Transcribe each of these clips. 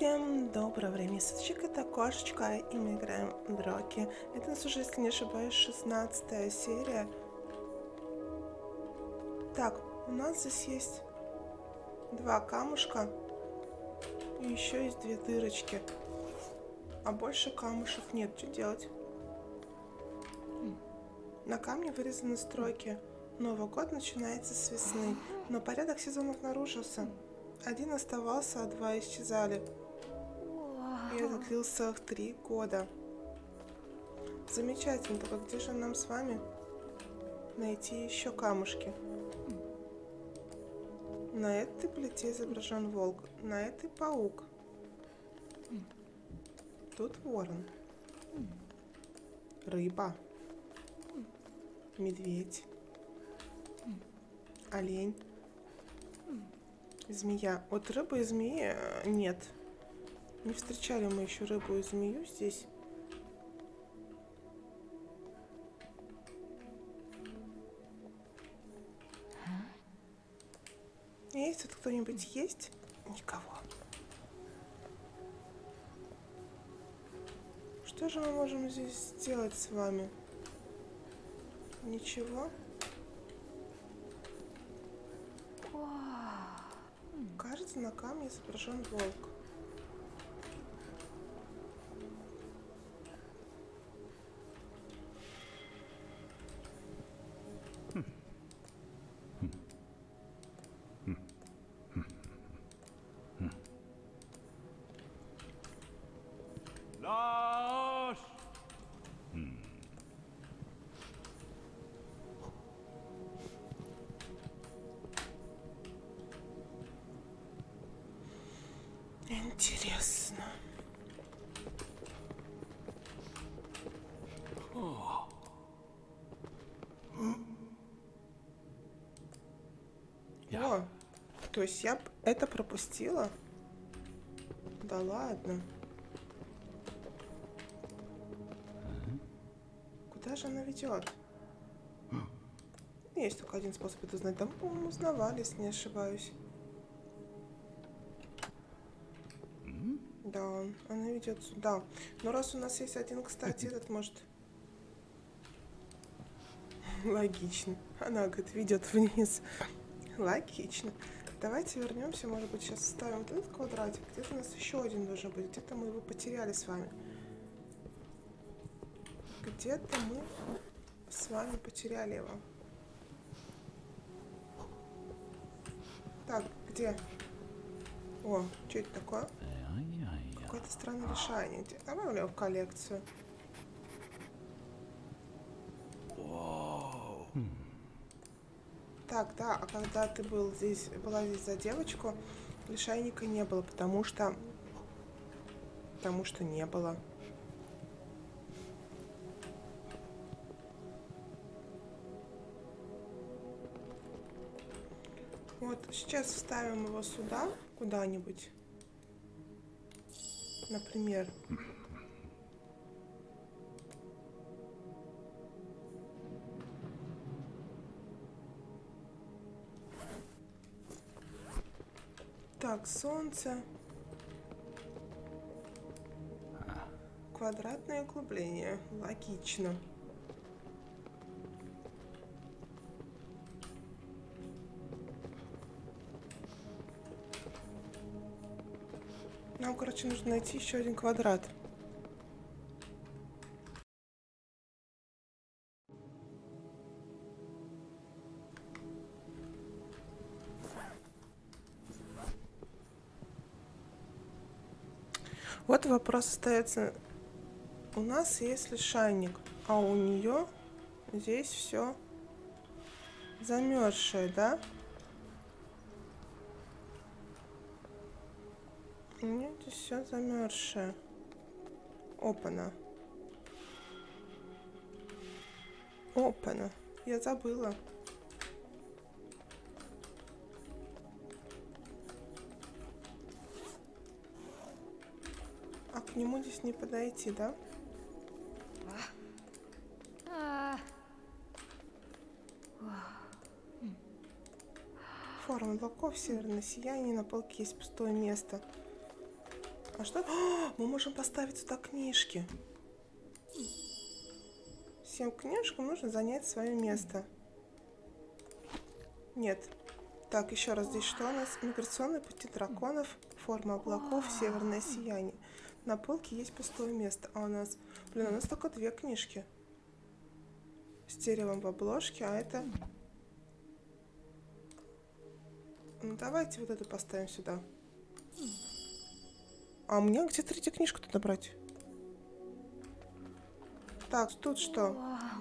Всем доброго времени суток, это Кошечка, и мы играем в Рёки. Это у нас уже, если не ошибаюсь, 16 серия. Так, у нас здесь есть два камушка и еще есть две дырочки. А больше камушек нет, что делать? На камне вырезаны строки. Новый год начинается с весны, но порядок сезонов нарушился. Один оставался, а два исчезали. И это длился их 3 года. Замечательно, только где же нам с вами найти еще камушки? На этой плите изображен волк, на этой паук. Тут ворон. Рыба. Медведь. Олень. Змея. Вот рыбы и змеи нет. Не встречали мы еще рыбу и змею здесь. Есть тут кто-нибудь? Есть? Никого. Что же мы можем здесь сделать с вами? Ничего. Кажется, на камне изображен волк. Интересно. О, то есть я это пропустила? Да ладно. Куда же она ведет? Есть только один способ это узнать. Там, по-моему, узнавали, если не ошибаюсь. Да, она ведет сюда. Но раз у нас есть один, кстати, этот может... Логично. Она, говорит, ведет вниз. Логично. Давайте вернемся, может быть, сейчас ставим вот этот квадратик. Где-то у нас еще один должен быть. Где-то мы его потеряли с вами. Где-то мы с вами потеряли его. Так, где? О, что это такое? Какое-то странное решение. Добавлю в коллекцию. Так, да, а когда ты был здесь, была здесь за девочку, лишайника не было, потому что не было. Вот, сейчас вставим его сюда, куда-нибудь. Например. Так, солнце. Квадратное углубление. Логично. Нам, короче, нужно найти еще один квадрат. Вот вопрос остается. У нас есть лишайник, а у нее здесь все замерзшее, да? Нет, здесь все замерзшее. Опана. Опана. Я забыла. А к нему здесь не подойти, да? Форма облаков, северное сияние, на полке есть пустое место. А что? О, мы можем поставить сюда книжки. 7 книжек, нужно занять свое место. Нет. Так, еще раз, здесь что у нас? Миграционные пути драконов, форма облаков, северное сияние. На полке есть пустое место. А у нас... Блин, у нас только 2 книжки. С деревом в обложке, а это... Ну, давайте вот это поставим сюда. А мне где третью книжку-то брать? Так, тут что?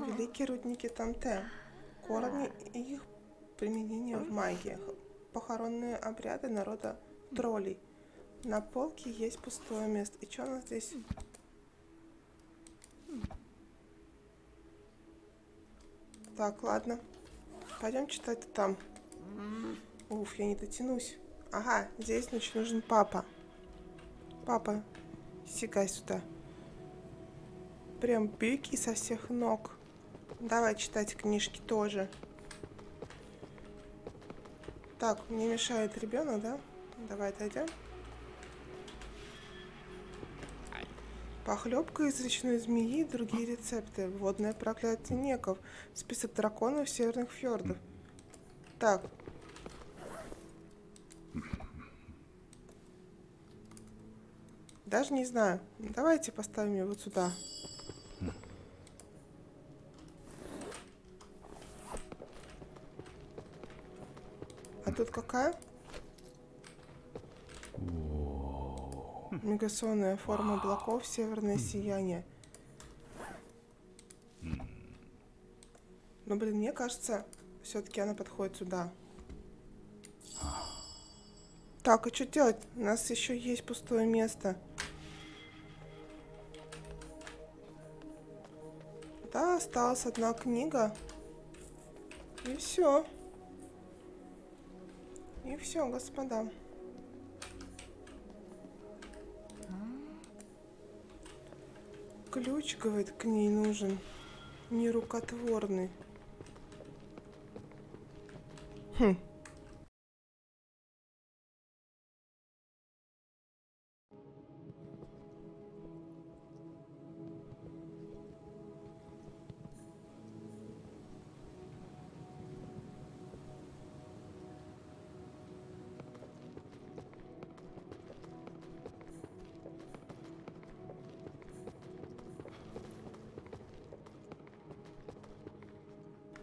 Великие рудники Танте. Корни и их применение в магиях. Похоронные обряды народа троллей. На полке есть пустое место. И что у нас здесь? Так, ладно. Пойдем читать там. Уф, я не дотянусь. Ага, здесь, значит, нужен папа. Папа, сигай сюда. Прям беги со всех ног. Давай читать книжки тоже. Так, мне мешает ребенок, да? Давай отойдем. Похлебка из речной змеи и другие рецепты. Водное проклятие неков. Список драконов северных фьордов. Так. Даже не знаю. Давайте поставим ее вот сюда. А тут какая? Миграционная форма облаков, северное сияние. Но, блин, мне кажется, все-таки она подходит сюда. Так, а что делать? У нас еще есть пустое место. Да, осталась одна книга. И все. И все, господа. Ключ, говорит, к ней нужен. Нерукотворный. Хм.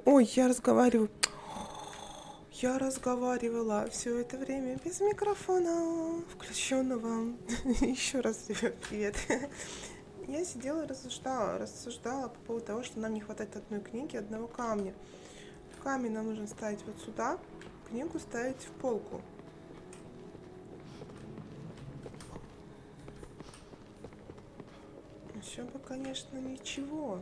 Ой, я разговариваю. Я разговаривала все это время без микрофона включенного. Еще раз, ребят, привет. Я сидела и рассуждала по поводу того, что нам не хватает одной книги, одного камня. Камень нам нужно ставить вот сюда, книгу ставить в полку. Еще бы, конечно, ничего.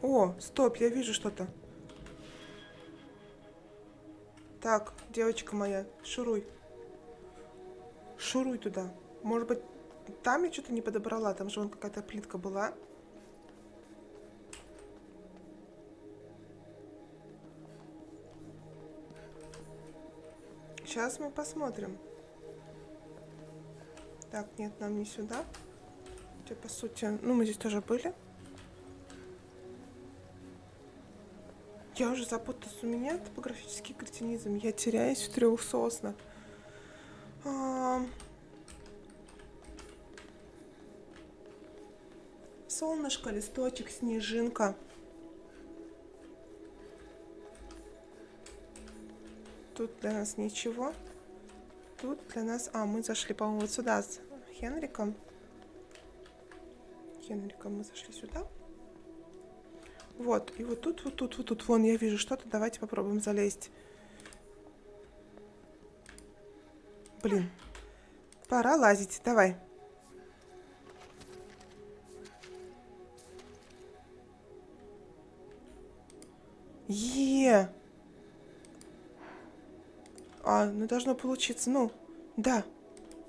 О, стоп, я вижу что-то. Так, девочка моя, шуруй. Шуруй туда. Может быть, там я что-то не подобрала. Там же вон какая-то плитка была. Сейчас мы посмотрим. Так, нет, нам не сюда. Хотя, по сути, ну мы здесь тоже были. Я уже запуталась, у меня топографический кретинизм. Я теряюсь в 3 соснах. Солнышко, листочек, снежинка. Тут для нас ничего. Тут для нас... А, мы зашли, по-моему, вот сюда с Хенриком. Хенриком мы зашли сюда. Вот, и вот тут, вон, я вижу что-то, давайте попробуем залезть. Блин, пора лазить, давай. Е-е-е! А, ну должно получиться, ну, да,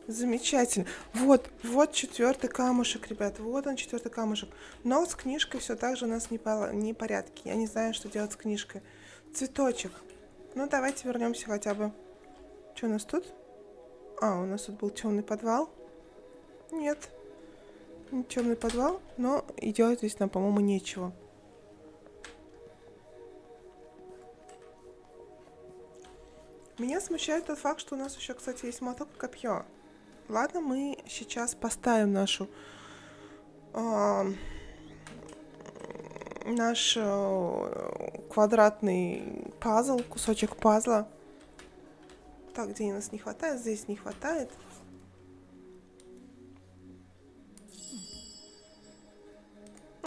замечательно. Вот 4-й камушек, ребят. Вот он, 4-й камушек. Но с книжкой все так же у нас не порядке. Я не знаю, что делать с книжкой. Цветочек. Ну, давайте вернемся хотя бы. Что у нас тут? А, у нас тут был темный подвал. Нет. Не темный подвал, но и делать здесь нам, по-моему, нечего. Меня смущает тот факт, что у нас еще, кстати, есть моток и копье. Ладно, мы сейчас поставим наш квадратный пазл, кусочек пазла. Так, где нас не хватает, здесь не хватает.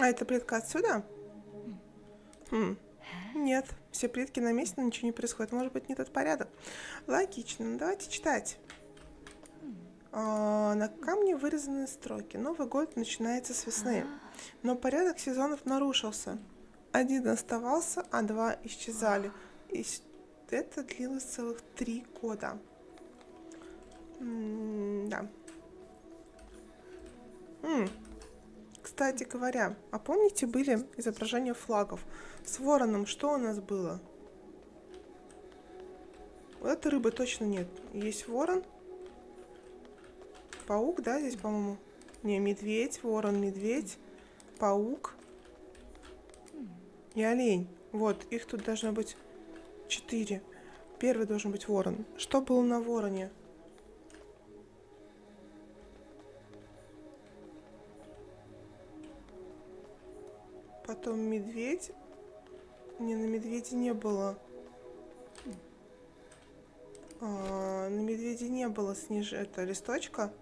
А это плитка отсюда? Нет, все плитки на месте, но ничего не происходит. Может быть, не тот порядок. Логично. Ну, давайте читать. На камне вырезаны строки. Новый год начинается с весны. Но порядок сезонов нарушился. Один оставался, а два исчезали. И это длилось целых 3 года. Да. Кстати говоря, а помните, были изображения флагов? С вороном что у нас было? Вот это рыбы точно нет. Есть ворон. Паук, да, здесь, по-моему? Не, медведь, ворон, медведь, паук и олень. Вот, их тут должно быть 4. Первый должен быть ворон. Что было на вороне? Потом медведь. Не, на медведе не было. На медведе не было снеж... это листочка.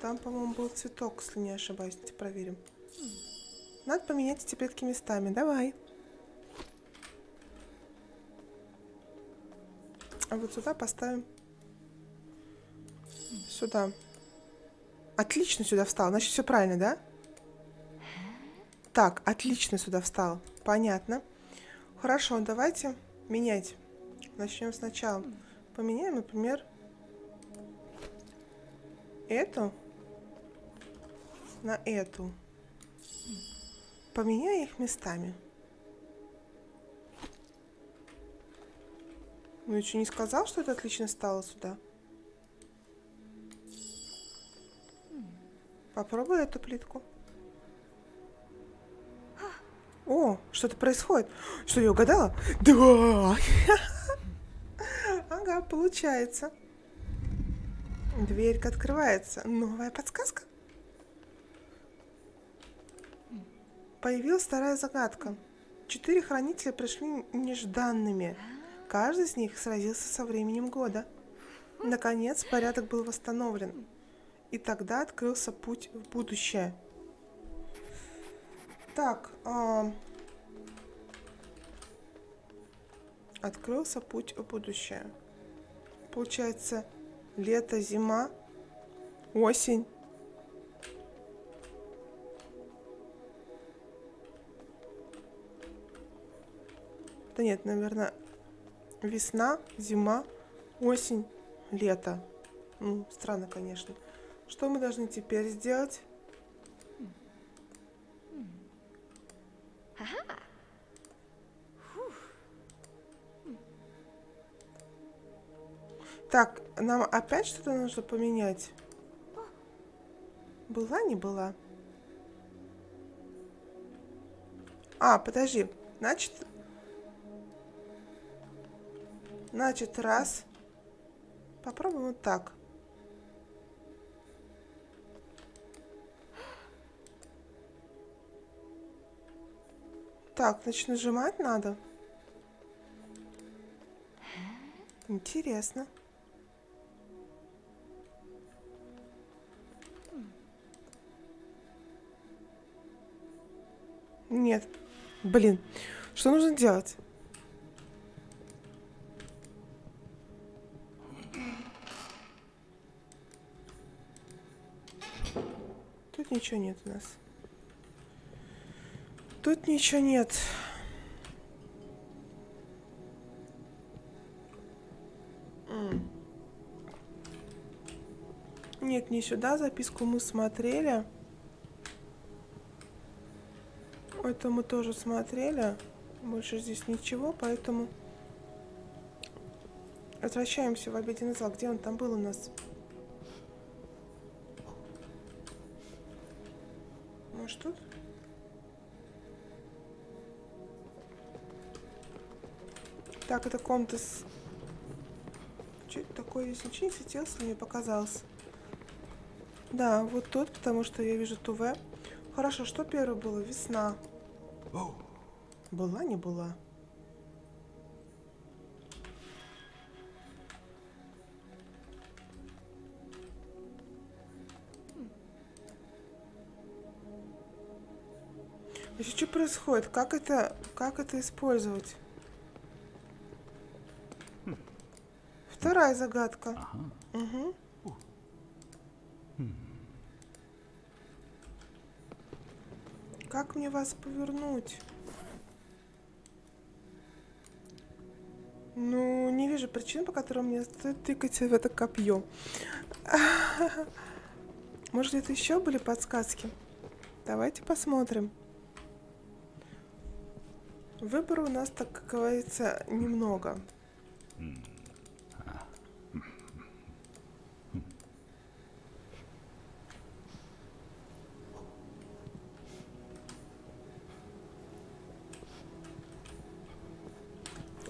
Там, по-моему, был цветок, если не ошибаюсь. Давайте проверим. Надо поменять эти плитки местами. Давай. А вот сюда поставим. Сюда. Отлично сюда встал. Значит, все правильно, да? Так, отлично сюда встал. Понятно. Хорошо, давайте менять. Начнем сначала. Поменяем, например, эту на эту. Поменяй их местами. Ну, еще не сказал, что это отлично стало сюда. Попробуй эту плитку. О, что-то происходит. Что, я угадала? Да! Ага, получается. Дверька открывается. Новая подсказка. Появилась вторая загадка. 4 хранителя пришли нежданными. Каждый из них сразился со временем года. Наконец, порядок был восстановлен. И тогда открылся путь в будущее. Так, открылся путь в будущее. Получается, лето, зима, осень. Да нет, наверное, весна, зима, осень, лето. Ну, странно, конечно. Что мы должны теперь сделать? Так, нам опять что-то нужно поменять. Была, не была? А, подожди. Значит, раз. Попробуем вот так. Так, значит, нажимать надо. Интересно. Нет. Блин. Что нужно делать? Тут ничего нет у нас. Тут ничего нет. Нет, не сюда. Записку мы смотрели. Это мы тоже смотрели. Больше здесь ничего, поэтому Возвращаемся в обеденный зал. Где он там был у нас? Может, тут? Так, это комната с... Что это такое? Здесь ничего не светилось, мне показалось. Да, вот тут, потому что я вижу Туве. Хорошо, что первое было? Весна. Была, не была? Еще что происходит? Как это использовать? Вторая загадка. Угу. Как мне вас повернуть? Ну, не вижу причин, по которой мне стоит тыкать в это копье. Может, это еще были подсказки? Давайте посмотрим. Выбора у нас, так говорится, немного.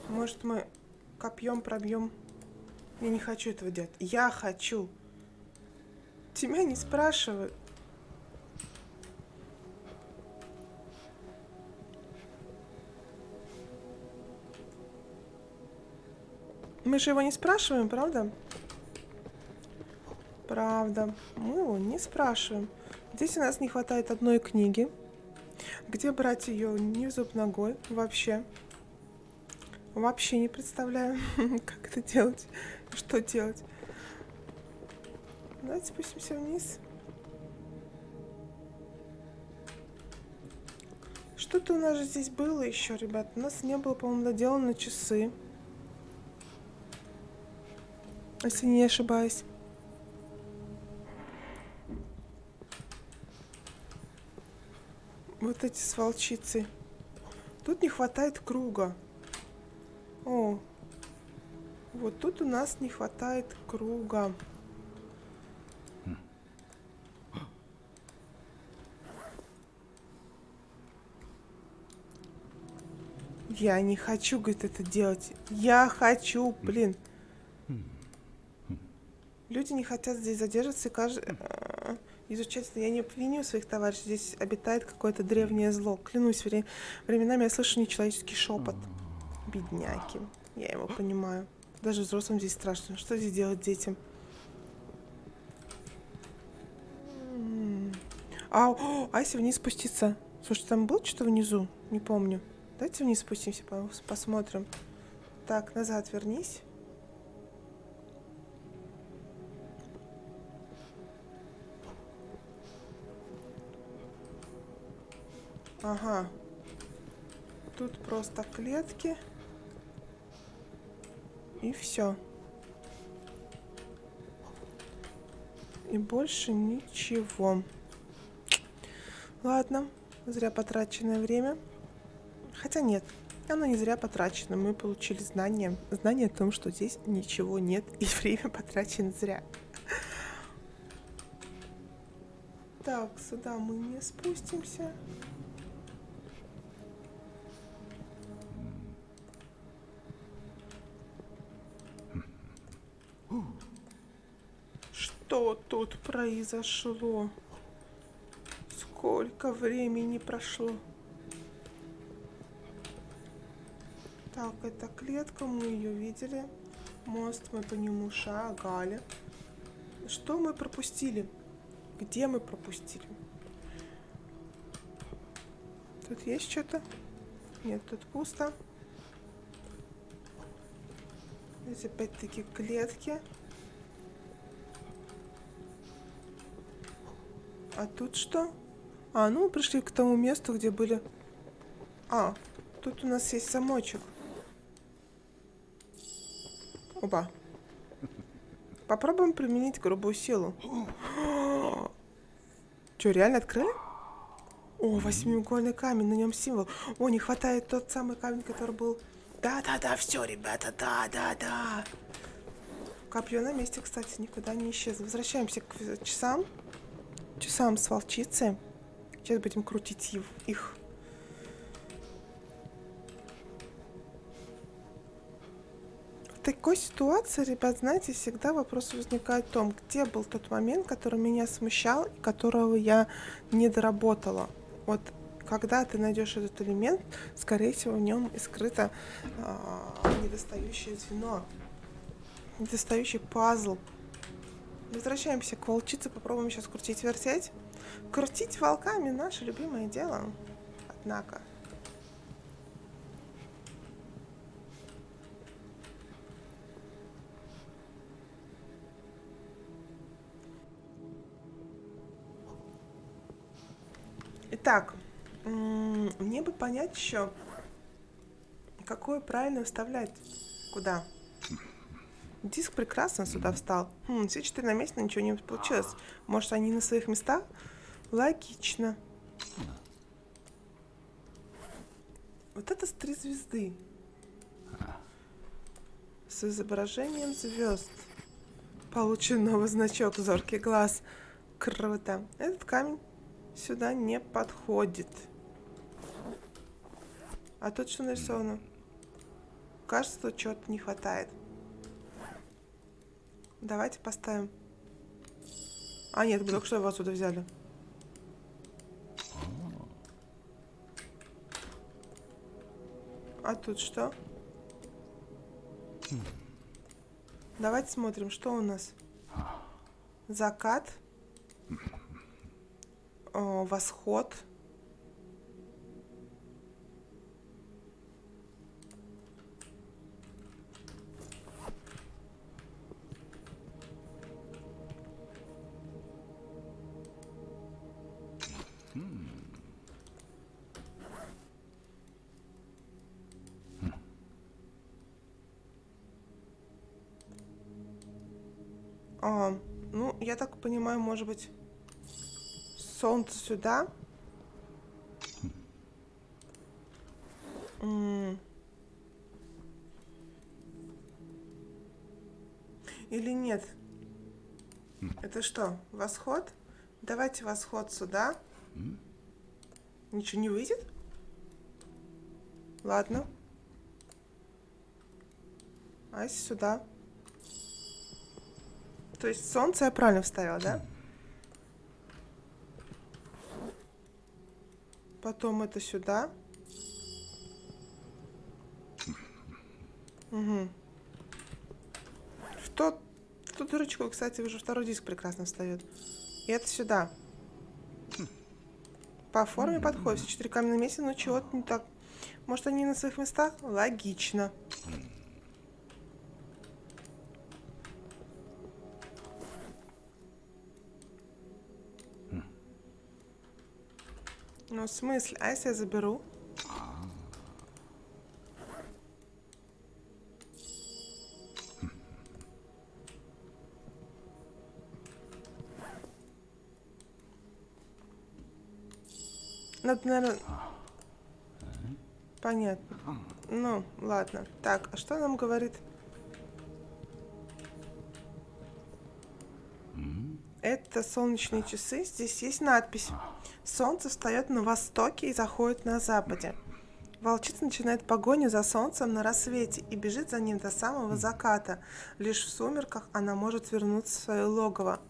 Может, мы копьем пробьем? Я не хочу этого делать. Я хочу. Тебя не спрашивают. Мы же его не спрашиваем, правда? Правда. Мы его не спрашиваем. Здесь у нас не хватает одной книги. Где брать ее? Ни в зуб ногой вообще. Вообще не представляю, как это делать, что делать. Давайте спустимся вниз. Что-то у нас же здесь было еще, ребят. У нас не было, по-моему, доделано часы. Если не ошибаюсь. Вот эти с волчицей. Тут не хватает круга. О, вот тут у нас не хватает круга. Я не хочу, говорит, это делать. Я хочу, блин. Люди не хотят здесь задерживаться и изучать. Я не обвиню своих товарищей. Здесь обитает какое-то древнее зло. Клянусь, временами я слышу нечеловеческий шепот. Бедняки. Я его понимаю. Даже взрослым здесь страшно. Что здесь делать детям? А если вниз спуститься? Слушай, там было что-то внизу? Не помню. Давайте вниз спустимся, посмотрим. Так, назад вернись. Ага. Тут просто клетки. И все. И больше ничего. Ладно. Зря потраченное время. Хотя нет. Оно не зря потрачено. Мы получили знания. Знание о том, что здесь ничего нет. И время потрачено зря. Так, сюда мы не спустимся. Что тут произошло? Сколько времени прошло? Так, это клетка, мы ее видели. Мост, мы по нему шагали. Что мы пропустили? Где мы пропустили? Тут есть что-то? Нет, тут пусто. Здесь опять-таки клетки. А тут что? А, ну мы пришли к тому месту, где были... А, тут у нас есть замочек. Оба. Попробуем применить грубую силу. Че, реально открыли? О, восьмиугольный камень, на нем символ. О, не хватает тот самый камень, который был... Да-да-да, все, ребята, да-да-да. Копье на месте, кстати, никуда не исчезло. Возвращаемся к часам. Часам с волчицей. Сейчас будем крутить их. В такой ситуации, ребят, знаете, всегда вопрос возникает о том, где был тот момент, который меня смущал и которого я не доработала. Вот когда ты найдешь этот элемент, скорее всего, в нем и скрыто недостающее звено, недостающий пазл. Возвращаемся к волчице, попробуем сейчас крутить-вертеть. Крутить волками — наше любимое дело, однако. Итак, мне бы понять еще, какую правильно вставлять куда. Диск прекрасно сюда встал. Все четыре на месте, ничего не получилось. Может, они на своих местах? Логично. Вот это с 3 звезды. С изображением звезд. Получен новый значок, зоркий глаз. Круто. Этот камень сюда не подходит. А тут что нарисовано? Кажется, чего-то не хватает. Давайте поставим. А, нет, только что его отсюда взяли. А тут что? Давайте смотрим, что у нас. Закат. О, восход. Ну, я так понимаю, может быть, солнце сюда. Или нет? Это что, восход? Давайте восход сюда. Ничего не выйдет? Ладно. А сюда? То есть солнце я правильно вставила, да? Потом это сюда. Угу. В ту дырочку, кстати, уже второй диск прекрасно встает. И это сюда. По форме подходит. Все 4 камня на месте, но чего-то не так. Может, они на своих местах? Логично. Ну, в смысле? А если я заберу? Надо, наверное... Понятно. Ну, ладно. Так, а что нам говорит? Это солнечные часы. Здесь есть надпись. Солнце встает на востоке и заходит на западе. Волчица начинает погоню за солнцем на рассвете и бежит за ним до самого заката. Лишь в сумерках она может вернуться в свое логово.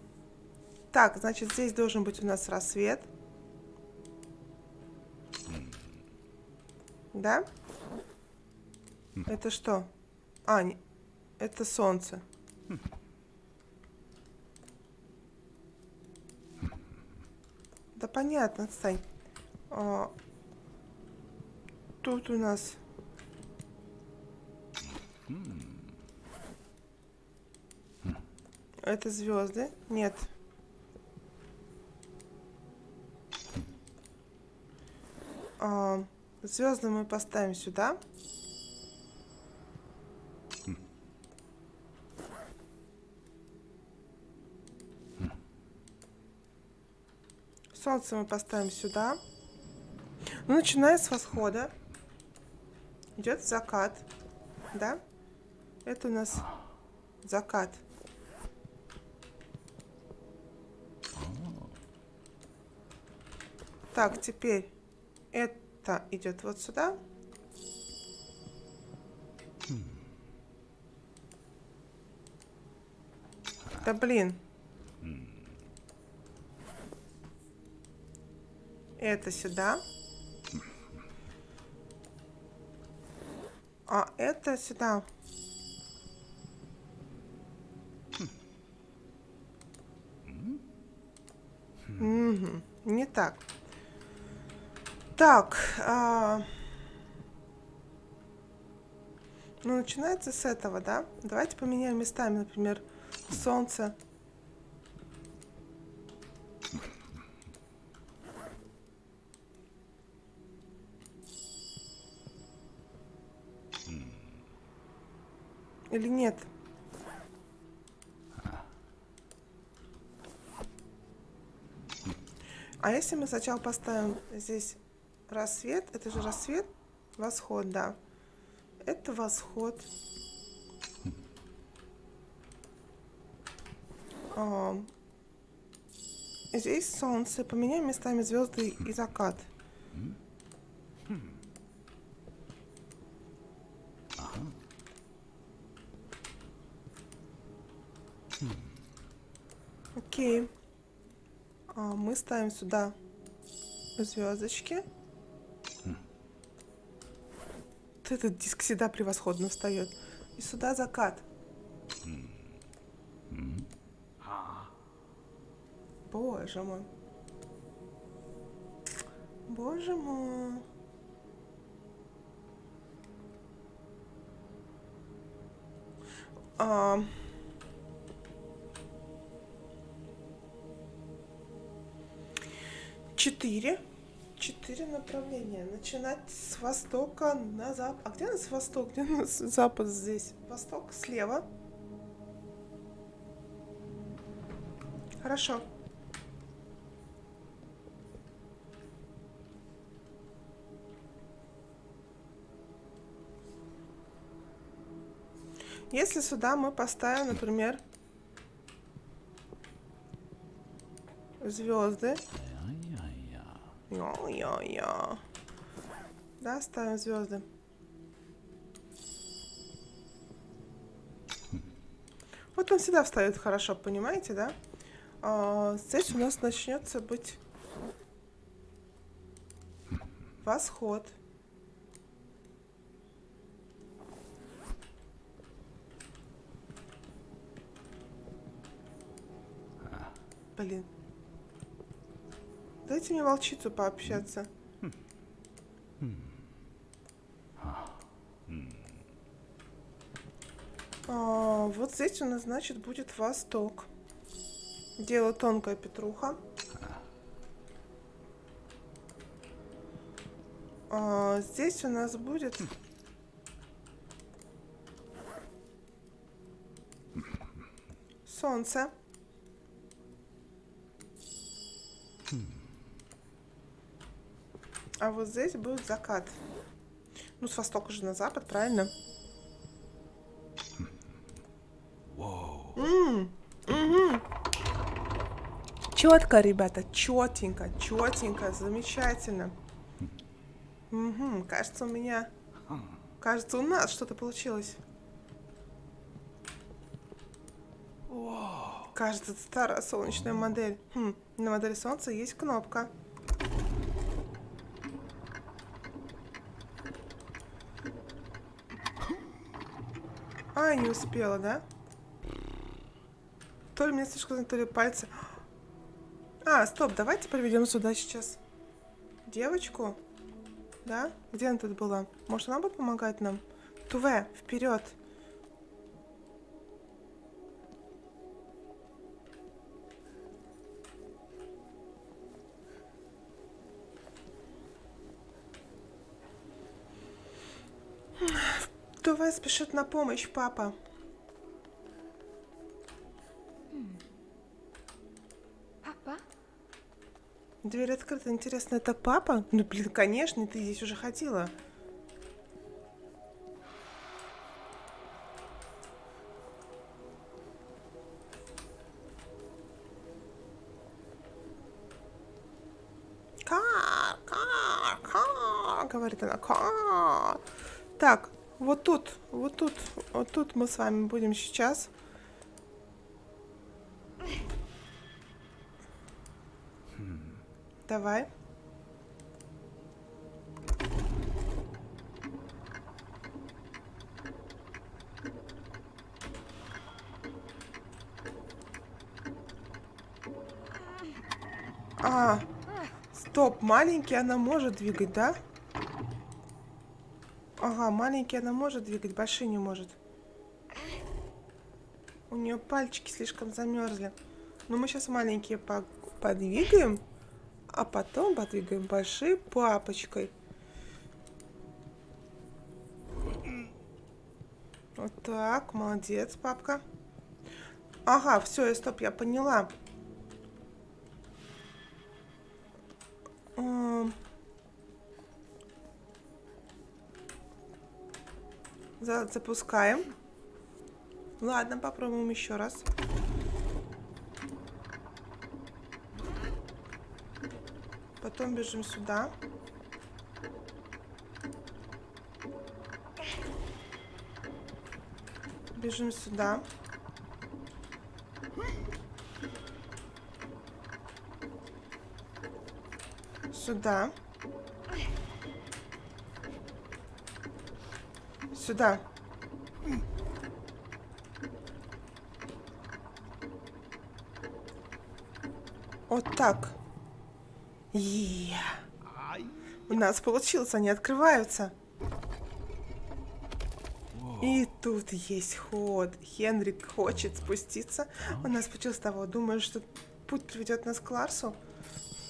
Так, значит, здесь должен быть у нас рассвет. Да? Это что? А, не... это солнце. Да понятно, отстань. Тут у нас... Это звезды? Нет. Звезды мы поставим сюда. Солнце мы поставим сюда. Ну, начиная с восхода. Идет закат. Да? Это у нас закат. Так, теперь это идет вот сюда. Да блин. Это сюда. А это сюда. Угу. Не так. Так. Ну, начинается с этого, да? Давайте поменяем местами, например, солнце. Или нет? А если мы сначала поставим здесь рассвет, это же рассвет, восход, да. Это восход. Здесь солнце. Поменяем местами звезды и закат. Окей. Мы ставим сюда звездочки. Вот этот диск всегда превосходно встает. И сюда закат. Боже мой. Боже мой. Четыре направления. Начинать с востока на запад. А где у нас восток? Где у нас запад здесь? Восток слева. Хорошо. Если сюда мы поставим, например, звезды. Йо-йо-йо. Да, ставим звезды. Вот он всегда встает хорошо, понимаете, да? А здесь у нас начнется быть восход. Блин. Дайте мне волчицу пообщаться. Вот здесь у нас, значит, будет восток. Дело тонкая петруха. Здесь у нас будет... солнце. А вот здесь будет закат. Ну, с востока же на запад, правильно? Четко, ребята, четенько, четенько, замечательно. Кажется, у нас что-то получилось. Кажется, старая солнечная модель. На модели солнца есть кнопка. А, не успела, да? То ли мне слишком, то ли пальцы. А, стоп, давайте приведем сюда сейчас девочку. Да? Где она тут была? Может, она будет помогать нам? Туве, вперед! Туве спешит на помощь, папа. Папа? Дверь открыта. Интересно, это папа? Ну, блин, конечно, ты здесь уже ходила. Кар, говорит она. Кар. Так, вот тут мы с вами будем сейчас. Давай. А, стоп, маленький она может двигать, да? Ага, маленький она может двигать, большие не может. У нее пальчики слишком замерзли. Но мы сейчас маленькие подвигаем, а потом подвигаем большие папочкой. Вот так, молодец, папка. Ага, все, я, стоп, я поняла. Запускаем. Ладно, попробуем еще раз. Потом бежим сюда. Бежим сюда. Сюда. Сюда. Вот так. Е-е-е. У нас получилось, они открываются. И тут есть ход. Хенрик хочет спуститься. У нас получилось того. Думаю, что путь приведет нас к Ларсу.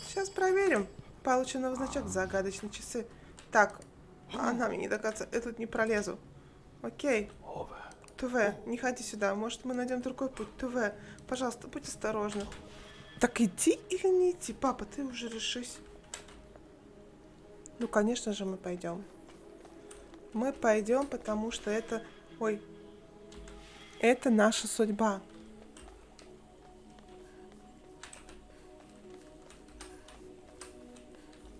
Сейчас проверим. Получен новый значок. Загадочные часы. Так. Она мне не догадается. Я тут не пролезу. Окей. Туве, не ходи сюда. Может, мы найдем другой путь. Туве, пожалуйста, будь осторожна. Так идти или не идти? Папа, ты уже решись. Ну, конечно же, мы пойдем. Мы пойдем, потому что это... Ой. Это наша судьба.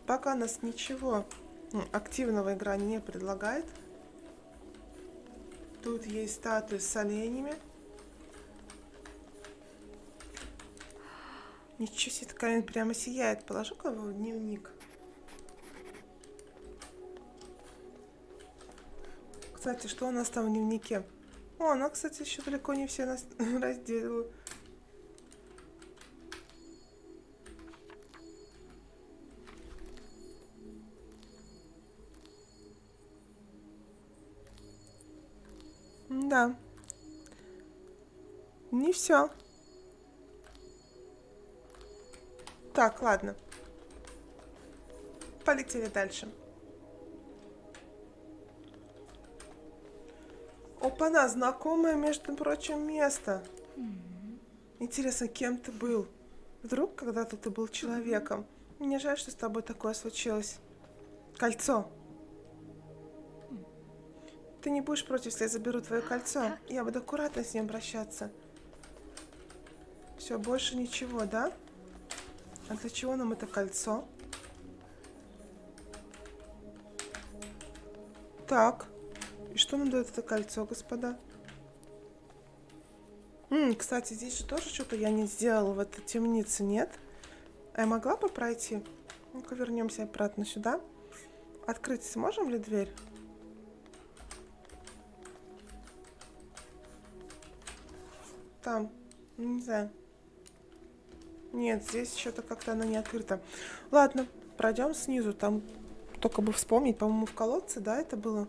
Пока нас ничего активного игра не предлагает. Тут есть статуи с оленями. Ничего себе, такая прямо сияет. Положу кого в дневник. Кстати, что у нас там в дневнике? О, она, кстати, еще далеко не все нас разделила. Да. Не все. Так, ладно. Полетели дальше. Опа-на, знакомое, между прочим, место. Интересно, кем ты был? Вдруг когда-то ты был человеком? Мне жаль, что с тобой такое случилось. Кольцо. Ты не будешь против, если я заберу твое кольцо? Я буду аккуратно с ним обращаться. Все, больше ничего, да? А для чего нам это кольцо? Так. И что нам дает это кольцо, господа? Кстати, здесь же тоже что-то я не сделала. В этой темнице нет. А я могла бы пройти? Ну-ка, вернемся обратно сюда. Открыть сможем ли дверь? Там. Не знаю. Нет, здесь что-то как-то она не открыта. Ладно, пройдем снизу. Там только бы вспомнить, по-моему, в колодце, да, это было?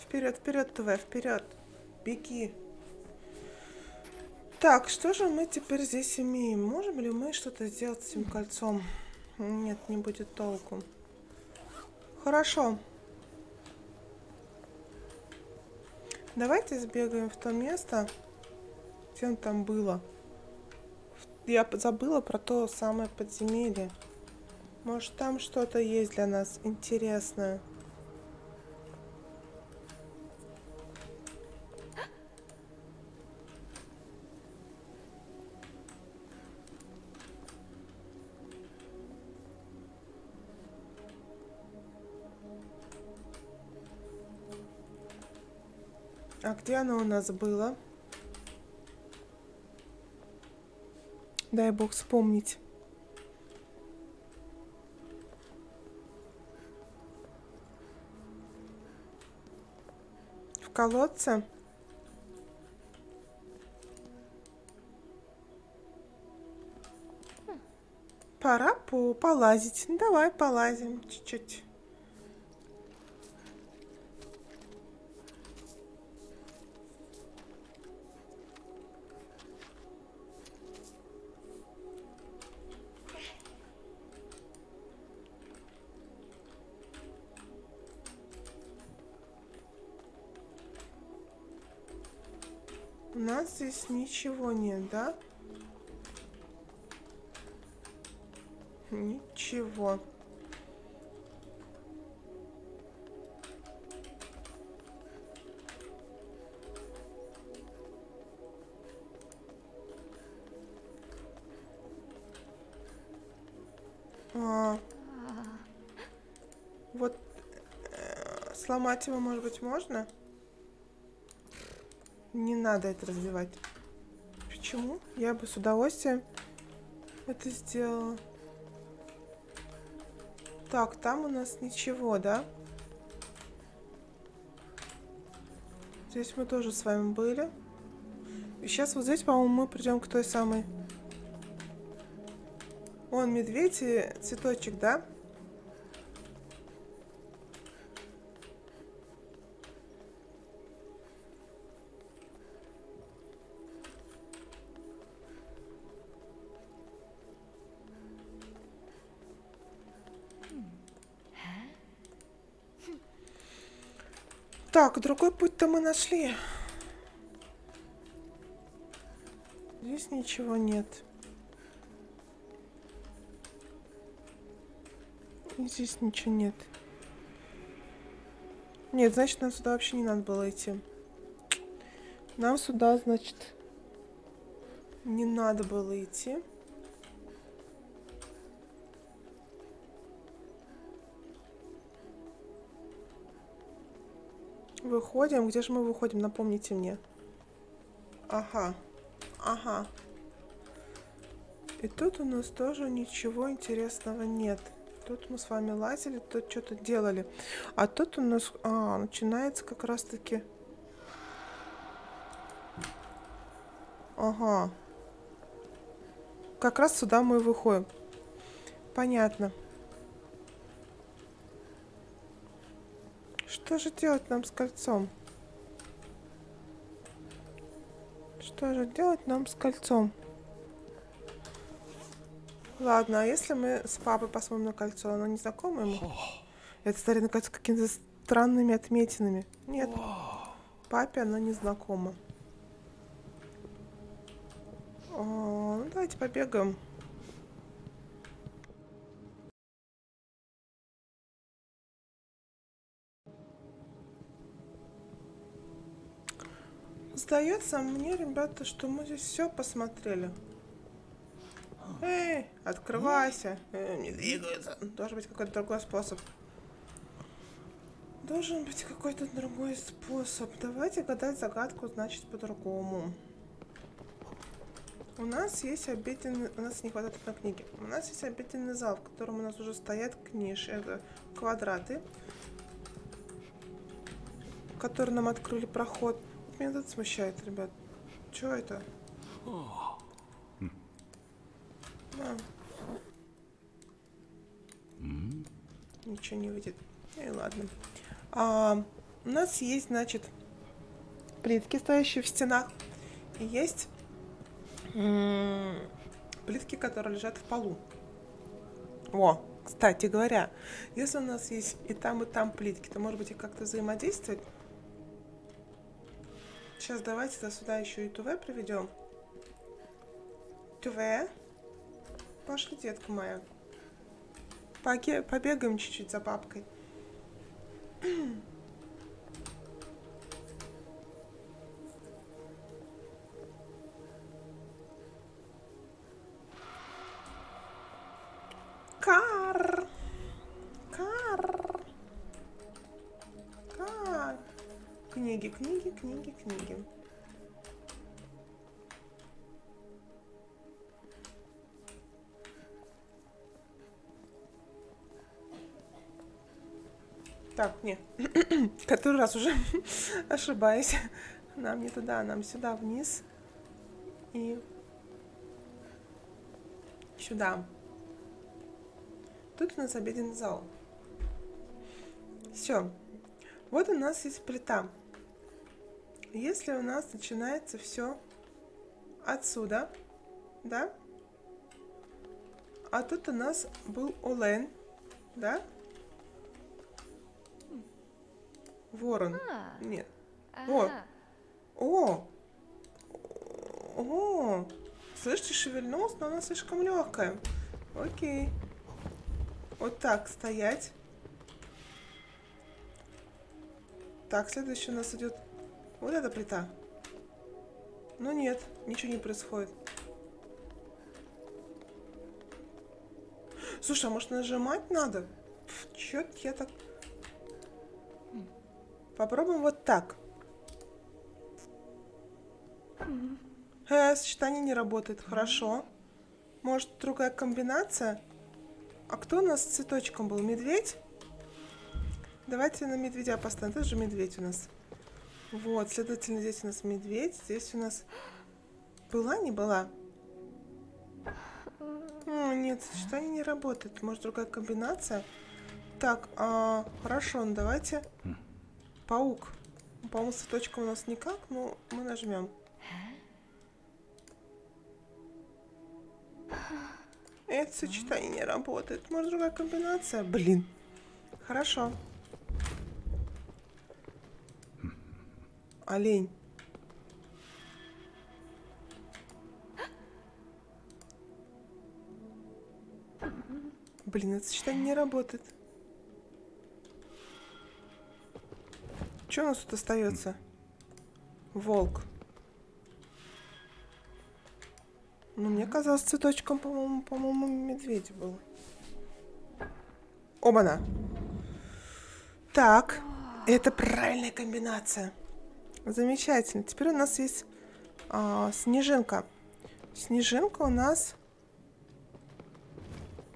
Вперед, вперед, Туве, вперед. Беги. Так, что же мы теперь здесь имеем? Можем ли мы что-то сделать с этим кольцом? Нет, не будет толку. Хорошо. Давайте сбегаем в то место, чем там было. Я забыла про то самое подземелье. Может, там что-то есть для нас интересное. А где оно у нас было? Дай бог вспомнить. В колодце? Пора полазить. Давай полазим чуть-чуть. У нас здесь ничего нет, да? Ничего. Вот сломать его, может быть, можно? Не надо это разбивать. Почему? Я бы с удовольствием это сделала. Так, там у нас ничего, да? Здесь мы тоже с вами были. И сейчас вот здесь, по-моему, мы придем к той самой. Вон медведь и цветочек, да? Так, другой путь-то мы нашли. Здесь ничего нет. И здесь ничего нет. Нет, значит, нам сюда вообще не надо было идти. Нам сюда, значит, не надо было идти. Выходим. Где же мы выходим? Напомните мне. Ага. Ага. И тут у нас тоже ничего интересного нет. Тут мы с вами лазили, тут что-то делали. А тут у нас начинается как раз-таки... Ага. Как раз сюда мы и выходим. Понятно. Что же делать нам с кольцом? Что же делать нам с кольцом? Ладно, а если мы с папой посмотрим на кольцо? Оно не знакомо ему? Это старинное кольцо с какими-то странными отметинами. Нет, папе оно не знакомо. Ну давайте побегаем. Сдается мне, ребята, что мы здесь все посмотрели. Эй, открывайся. Не двигается. Должен быть какой-то другой способ. Должен быть какой-то другой способ. Давайте гадать загадку, значит, по-другому. У нас есть обеденный... У нас не хватает на книги. У нас есть обеденный зал, в котором у нас уже стоят книжки. Это квадраты, которые нам открыли проход. Меня тут смущает, ребят. Чё это? Ничего не выйдет. И ладно. У нас есть, значит, плитки, стоящие в стенах. И есть плитки, которые лежат в полу. О, кстати говоря, если у нас есть и там плитки, то, может быть, их как-то взаимодействовать? Сейчас давайте сюда еще и Туве приведем. Туве. Пошли, детка моя. Побегаем чуть-чуть за папкой. Книги. Так, не, который раз уже ошибаюсь. Нам не туда, нам сюда вниз и сюда. Тут у нас обеденный зал. Все. Вот у нас есть плита. Если у нас начинается все отсюда, да? А тут у нас был олень, да? Ворон. Нет. О! Слышите, шевельнулся, но она слишком легкая. Окей. Вот так стоять. Так, следующий у нас идет. Вот эта плита. Но нет, ничего не происходит. Слушай, а может нажимать надо? Чё-то я так... Попробуем вот так. Сочетание не работает. Хорошо. Может, другая комбинация? А кто у нас с цветочком был? Медведь? Давайте на медведя поставим. Это же медведь у нас. Вот, следовательно, здесь у нас медведь, здесь у нас была, не была? Нет, сочетание не работает. Может, другая комбинация? Так, хорошо, ну давайте паук. По-моему, с точкой у нас никак, но мы нажмем. Это сочетание не работает. Может, другая комбинация? Блин. Хорошо. Олень. Блин, это сочетание не работает. Что у нас тут остается? Волк. Ну, мне казалось, цветочком, по-моему, медведь был. Оба-на. Так, это правильная комбинация. Замечательно. Теперь у нас есть снежинка. Снежинка у нас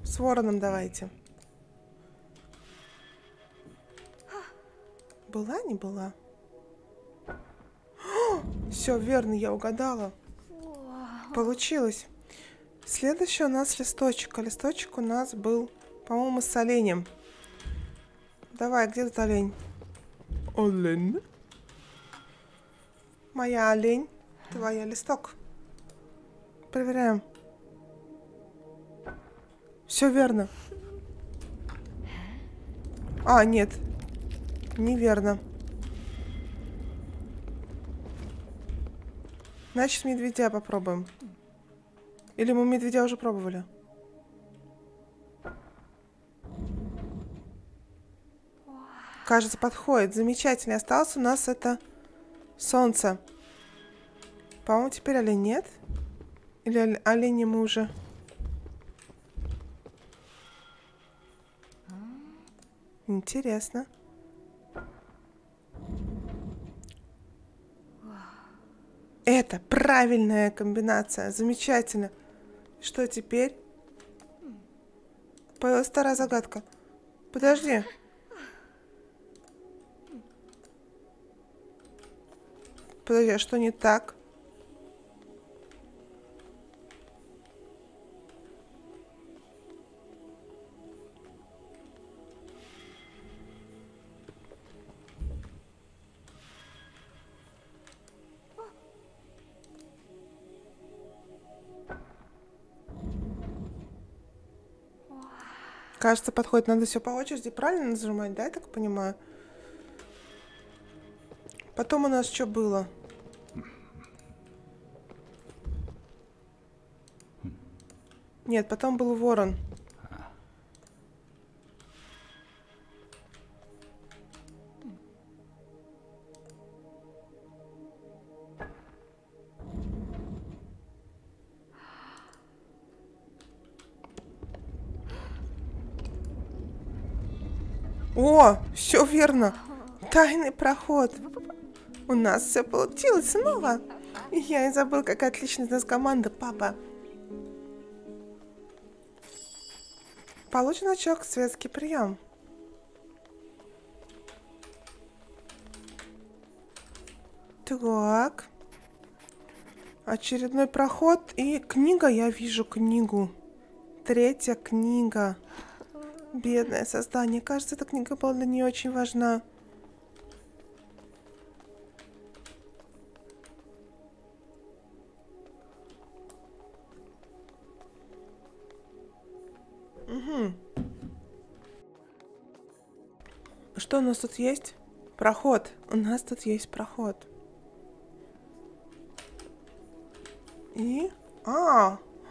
с вороном. Давайте. Была, не была? Все, верно, я угадала. Получилось. Следующий у нас листочек. Листочек у нас был, по-моему, с оленем. Давай, где тут олень? Олень. Моя олень, твоя листок. Проверяем. Все верно. А, нет. Неверно. Значит, медведя попробуем. Или мы медведя уже пробовали? Кажется, подходит. Замечательно. Осталось у нас это... Солнце. По-моему, теперь олень нет. Или олени мы уже... Интересно. Это правильная комбинация. Замечательно. Что теперь? Появилась вторая загадка. Подожди. Подожди, а что не так? Кажется, подходит. Надо все по очереди правильно нажимать, да, я так понимаю? Потом у нас что было? Нет, потом был ворон. О, все верно. Тайный проход. У нас все получилось снова. Я и забыл, какая отличная у нас команда, папа. Получен очок, светский прием. Так. Очередной проход и книга. Я вижу книгу. Третья книга. Бедное создание. Кажется, эта книга была для нее очень важна. Угу. Что у нас тут есть? Проход. У нас тут есть проход. И...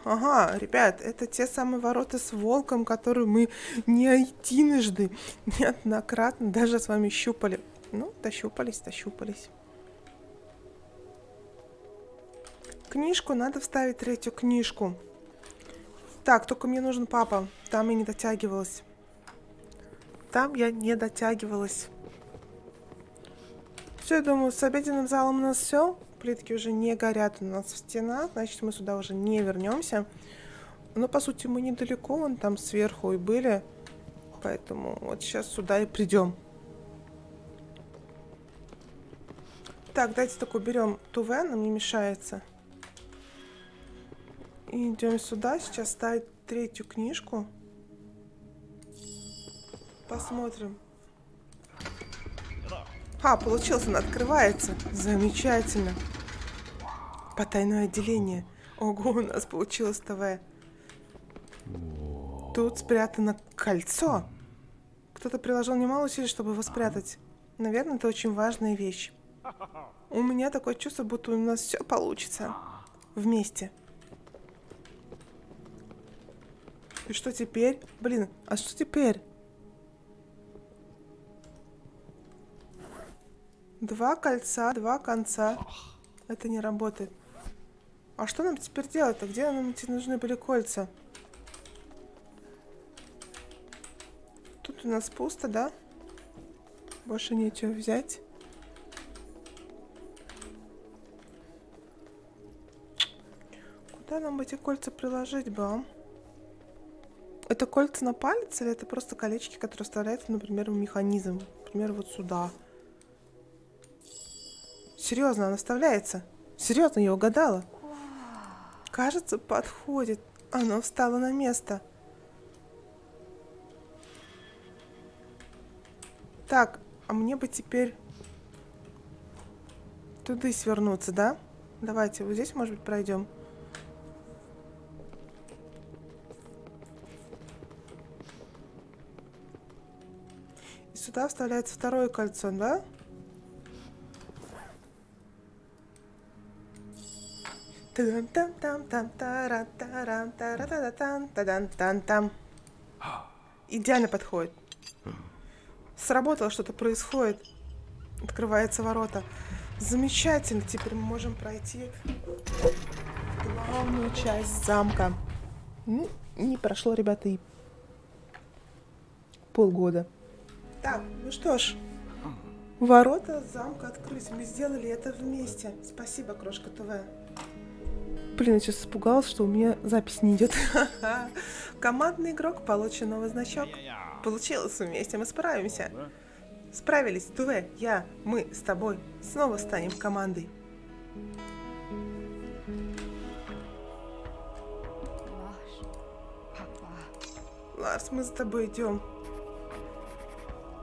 Ага, ребят, это те самые ворота с волком, которые мы не единожды, неоднократно даже с вами щупали. Ну, дощупались. Книжку надо вставить, третью книжку. Так, только мне нужен папа. Там я не дотягивалась. Все, я думаю, с обеденным залом у нас все. Плитки уже не горят у нас в стенах, значит, мы сюда уже не вернемся. Но, по сути, мы недалеко, вон там сверху и были. Поэтому вот сейчас сюда и придем. Так, давайте так уберем Туве, нам не мешается. И идем сюда, сейчас ставить третью книжку. Посмотрим. А, получилось, он открывается. Замечательно. Потайное отделение. Ого, у нас получилось ТВ. Тут спрятано кольцо. Кто-то приложил немало усилий, чтобы его спрятать. Наверное, это очень важная вещь. У меня такое чувство, будто у нас все получится. Вместе. И что теперь? Блин, а что теперь? Два кольца, два конца. Это не работает. А что нам теперь делать-то? Где нам эти нужны были кольца? Тут у нас пусто, да? Больше нечего взять. Куда нам эти кольца приложить бы? Это кольца на палец или это просто колечки, которые вставляются, например, в механизм? Например, вот сюда. Серьезно, она вставляется. Серьезно, я угадала. Кажется, подходит. Оно встало на место. Так, а мне бы теперь туда свернуться, да? Давайте вот здесь, может быть, пройдем. И сюда вставляется второе кольцо, да? Идеально подходит. Сработало, что-то происходит. Открываются ворота. Замечательно. Теперь мы можем пройти главную часть замка. Ну, не прошло, ребята, и полгода. Так, ну что ж. Ворота замка открылись. Мы сделали это вместе. Спасибо, крошка ТВ. Блин, я сейчас испугалась, что у меня запись не идет. Командный игрок, получен новый значок. Получилось вместе, мы справимся. Справились, Туве, я, мы с тобой снова станем командой. Ларс, мы за тобой идем.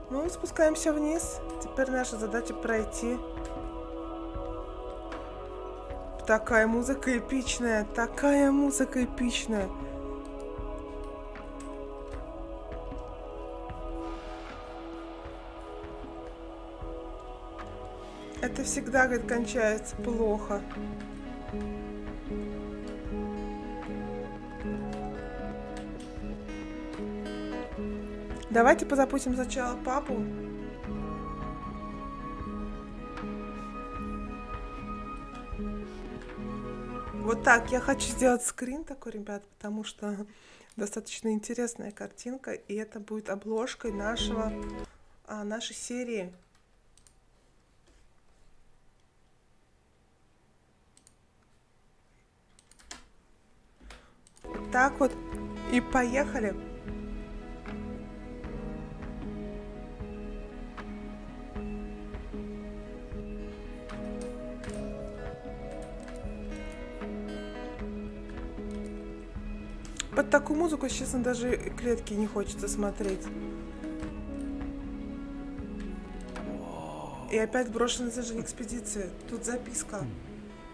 Ну, спускаемся вниз. Теперь наша задача пройти. Такая музыка эпичная, Это всегда, говорит, кончается плохо. Давайте позапустим сначала папу. Вот так, я хочу сделать скрин такой, ребят, потому что достаточно интересная картинка, и это будет обложкой нашей серии. Вот так вот, и поехали. Под такую музыку, честно, даже клетки не хочется смотреть. И опять брошенный зажиг экспедиции. Тут записка.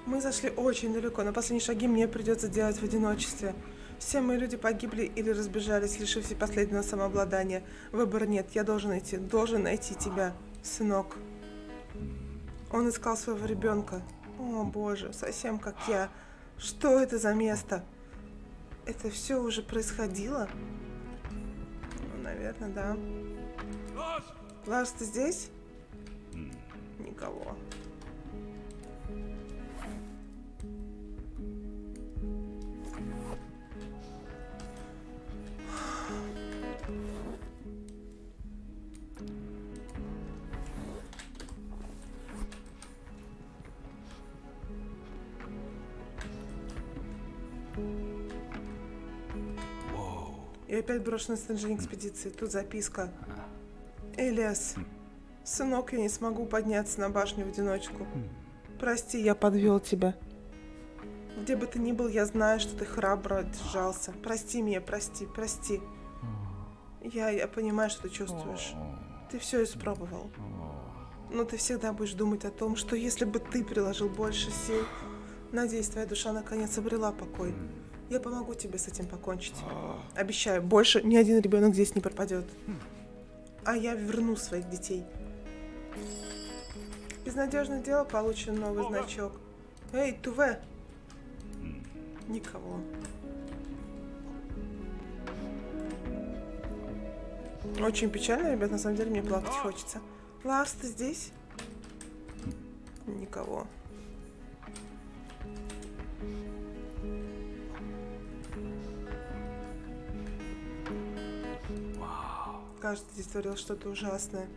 Мы зашли очень далеко, но последние шаги мне придется делать в одиночестве. Все мои люди погибли или разбежались, лишившись последнего самообладания. Выбора нет, я должен найти тебя, сынок. Он искал своего ребенка. О боже, совсем как я. Что это за место? Это все уже происходило? Ну, наверное, да. Ларс, ты здесь? Никого. И опять брошенный снаряжение экспедиции. Тут записка. Элиас, сынок, я не смогу подняться на башню в одиночку. Прости, я подвел тебя. Где бы ты ни был, я знаю, что ты храбро держался. Прости меня, прости. Я понимаю, что ты чувствуешь. Ты все испробовал. Но ты всегда будешь думать о том, что если бы ты приложил больше сил... Надеюсь, твоя душа наконец обрела покой. Я помогу тебе с этим покончить. Обещаю, больше ни один ребенок здесь не пропадет. А я верну своих детей. Безнадежное дело, получен новый значок. Эй, Туве! Никого. Очень печально, ребят, на самом деле мне плакать хочется. Ларс, ты здесь? Никого. Кажется, здесь творилось что-то ужасное.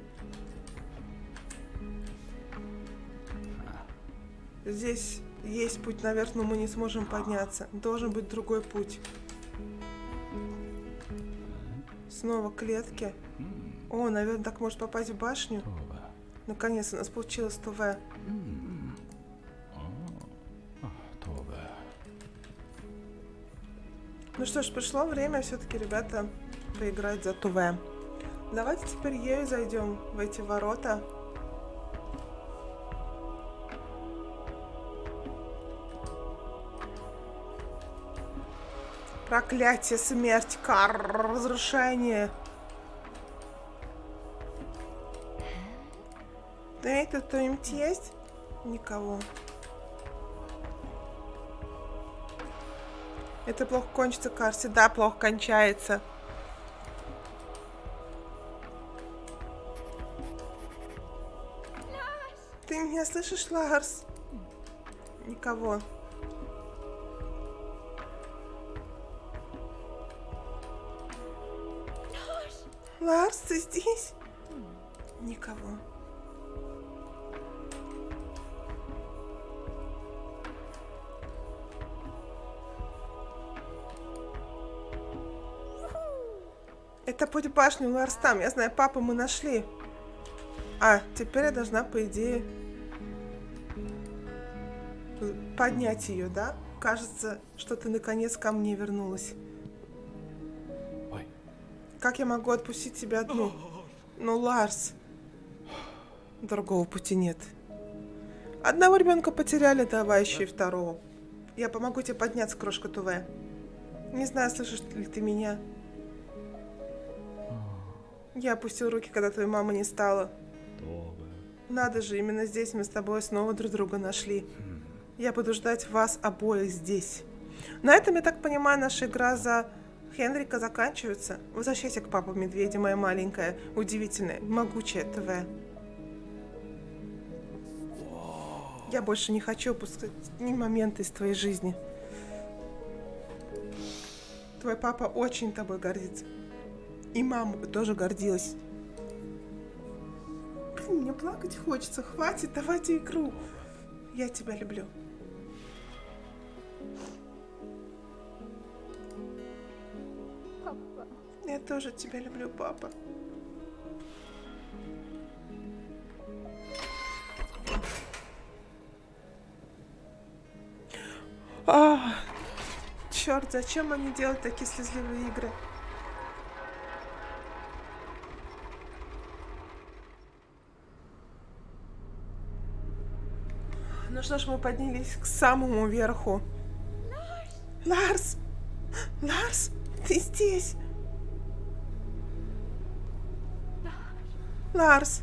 Здесь есть путь наверх, но мы не сможем подняться. Должен быть другой путь. Снова клетки. О, наверное, так может попасть в башню. Наконец у нас получилось Туве. Ну что ж, пришло время все-таки, ребята, поиграть за Туве. Давайте теперь ею зайдем в эти ворота. Проклятие, смерть, кар, разрушение. Эй, тут кто-нибудь есть? Никого. Это плохо кончится, кар, всегда плохо кончается. Ты меня слышишь, Ларс? Никого. Ларс, ты здесь? Никого. Это путь в башню, Ларс там. Я знаю, папу мы нашли. А, теперь я должна, по идее, поднять ее, да? Кажется, что ты наконец ко мне вернулась. Ой. Как я могу отпустить тебя одну? Ну, Ларс, другого пути нет. Одного ребенка потеряли, давай еще и второго. Я помогу тебе подняться, крошка Туве. Не знаю, слышишь ли ты меня. Я опустил руки, когда твоей мамы не стало. Надо же, именно здесь мы с тобой снова друг друга нашли. Я буду ждать вас обоих здесь. На этом, я так понимаю, наша игра за Хенрика заканчиваются. Возвращайся к папу, медведя, моя маленькая, удивительная, могучая Туве. Я больше не хочу упускать ни момента из твоей жизни. Твой папа очень тобой гордится. И мама тоже гордилась. Блин, мне плакать хочется. Хватит, давайте икру. Я тебя люблю. Папа. Я тоже тебя люблю, папа. А, черт, зачем они делают такие слезливые игры? Ну что ж, мы поднялись к самому верху. Ларс! Ларс! Ты здесь! Ларс!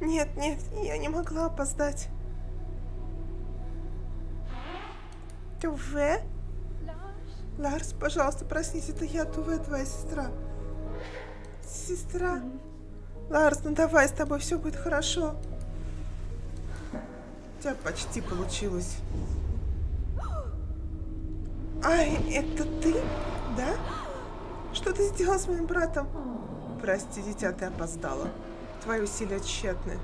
Нет, нет, я не могла опоздать. Туве? Ларс, пожалуйста, проснись, это я, Туве, твоя сестра. Сестра? Ларс, ну давай, с тобой все будет хорошо. Почти получилось. Ай, это ты? Да? Что ты сделала с моим братом? Прости, дитя, ты опоздала. Твои усилия тщетны.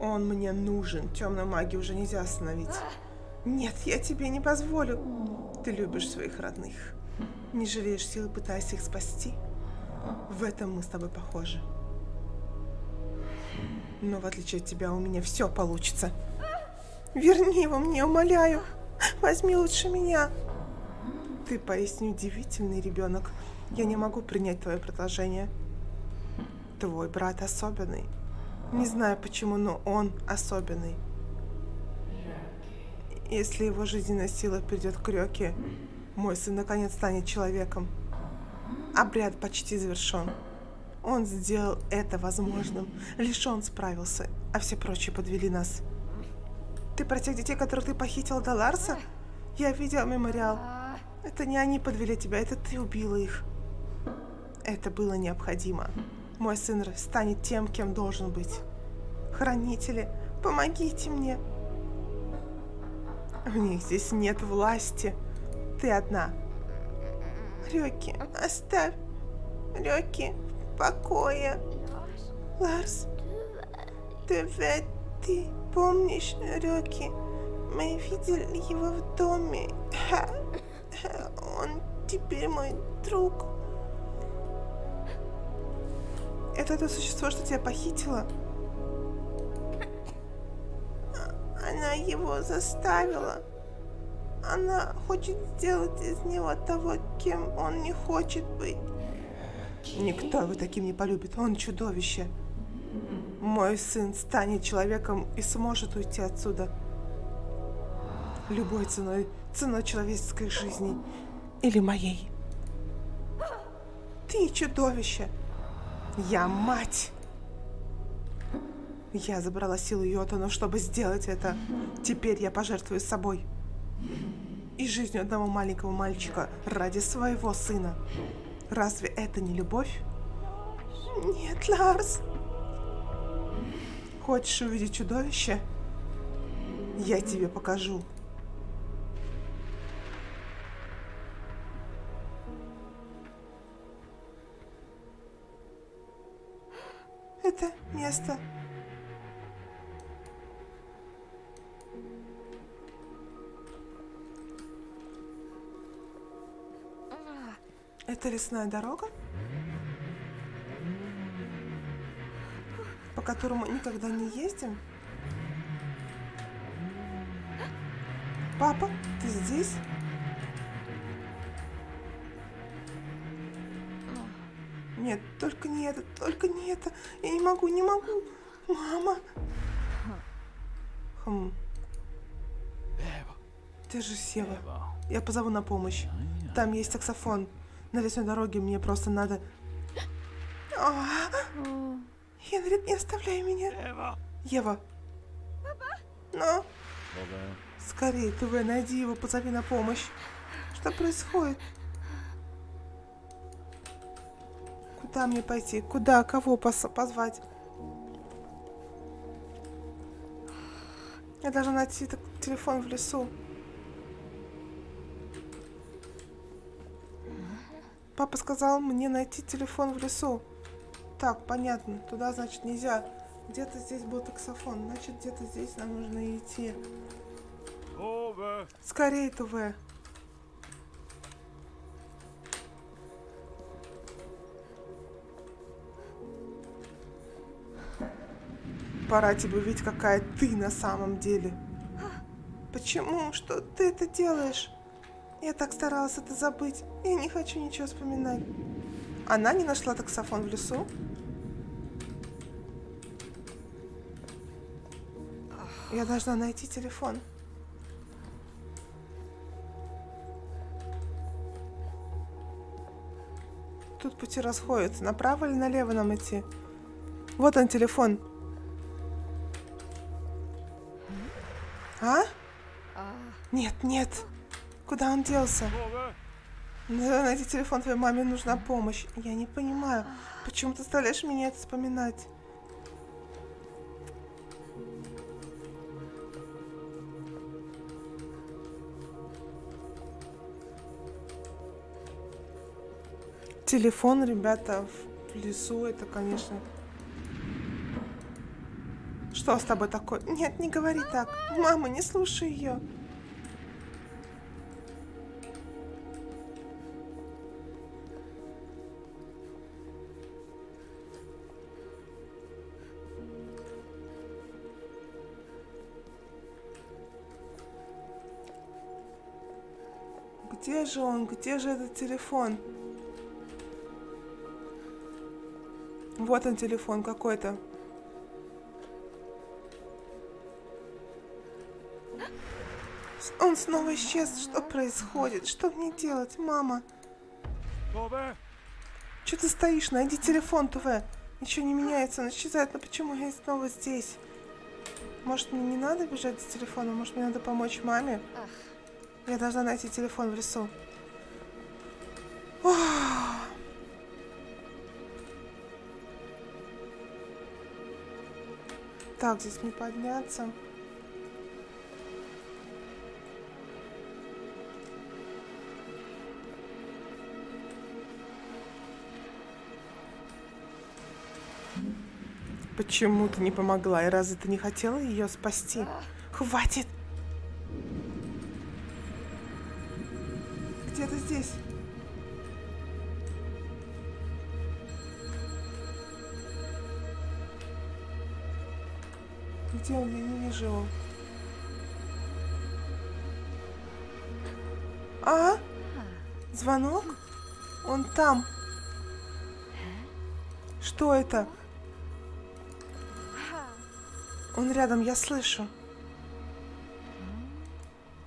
Он мне нужен. Темную магию уже нельзя остановить. Нет, я тебе не позволю. Ты любишь своих родных. Не жалеешь сил, пытаясь их спасти. В этом мы с тобой похожи. Но в отличие от тебя у меня все получится. Верни его мне, умоляю. Возьми лучше меня. Ты поистине удивительный ребенок. Я не могу принять твое предложение. Твой брат особенный. Не знаю почему, но он особенный. Если его жизненная сила придет к Рёки, мой сын наконец станет человеком. Обряд почти завершен. Он сделал это возможным. Лишь он справился, а все прочие подвели нас. Ты про тех детей, которых ты похитила до Ларса? Я видела мемориал. Это не они подвели тебя, это ты убила их. Это было необходимо. Мой сын станет тем, кем должен быть. Хранители, помогите мне. У них здесь нет власти. Ты одна. Рёки, оставь. Рёки. Покоя. Ларс, ты помнишь Рёки? Мы видели его в доме. Он теперь мой друг. Это то существо, что тебя похитило? Она его заставила. Она хочет сделать из него того, кем он не хочет быть. Никто его таким не полюбит. Он чудовище. Мой сын станет человеком и сможет уйти отсюда. Любой ценой. Ценой человеческой жизни. Или моей. Ты чудовище. Я мать. Я забрала силу Йота, но чтобы сделать это, теперь я пожертвую собой. И жизнью одного маленького мальчика ради своего сына. Разве это не любовь? Нет, Ларс. Хочешь увидеть чудовище? Я тебе покажу. Это место. Это лесная дорога, по которой мы никогда не ездим. Папа, ты здесь? Нет, только не это, только не это. Я не могу, не могу. Мама. Ты же Сева. Я позову на помощь. Там есть саксофон. На лесной дороге мне просто надо... Хенрик, не оставляй меня. Ева. Но... Скорее, Туве, найди его, позови на помощь. Что происходит? Куда мне пойти? Куда? Кого позвать? Я должна найти телефон в лесу. Папа сказал мне найти телефон в лесу. Так, понятно. Туда, значит, нельзя. Где-то здесь был таксофон. Значит, где-то здесь нам нужно идти. Скорее, Туве. Пора тебе увидеть, какая ты на самом деле. Почему? Что ты это делаешь? Я так старалась это забыть. Я не хочу ничего вспоминать. Она не нашла таксофон в лесу? Я должна найти телефон. Тут пути расходятся. Направо или налево нам идти? Вот он, телефон. А? Нет, нет. Куда он делся? Надо найти телефон, твоей маме нужна помощь. Я не понимаю, почему ты заставляешь меня это вспоминать? Телефон, ребята, в лесу, это, конечно... Что с тобой такое? Нет, не говори так. Мама, не слушай ее. Где же он? Где же этот телефон? Вот он, телефон какой-то. Он снова исчез. Что происходит? Что мне делать, мама? Че ты стоишь? Найди телефон, Туве. Ничего не меняется, он исчезает. Но почему я снова здесь? Может, мне не надо бежать за телефоном? Может, мне надо помочь маме? Я должна найти телефон в лесу. Ох. Так, здесь не подняться. Почему ты не помогла? И разве ты не хотела ее спасти? Хватит! Где-то здесь. Где он? Я не вижу его. А? Звонок? Он там. Что это? Он рядом, я слышу.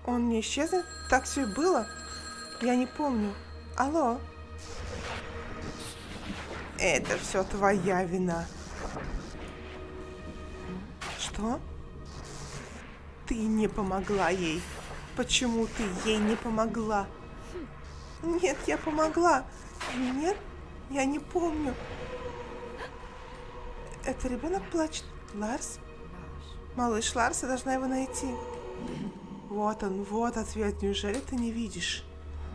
Он не исчезнет? Так все и было? Я не помню. Алло. Это все твоя вина. Что? Ты не помогла ей. Почему ты ей не помогла? Нет, я помогла. Нет, я не помню. Это ребенок плачет. Ларс? Малыш Ларс, я должна его найти. Вот он, вот ответ. Неужели ты не видишь?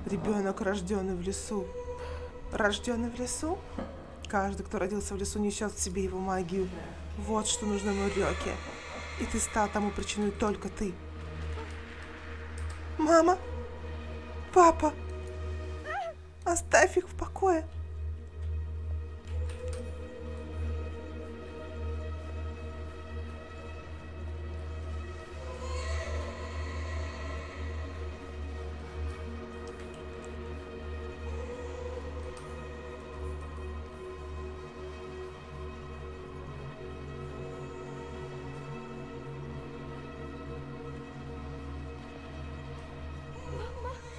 Ребенок, рожденный в лесу. Рожденный в лесу? Каждый, кто родился в лесу, несет в себе его магию. Вот что нужно Мордюке. И ты стал тому причиной только ты. Мама! Папа! Оставь их в покое!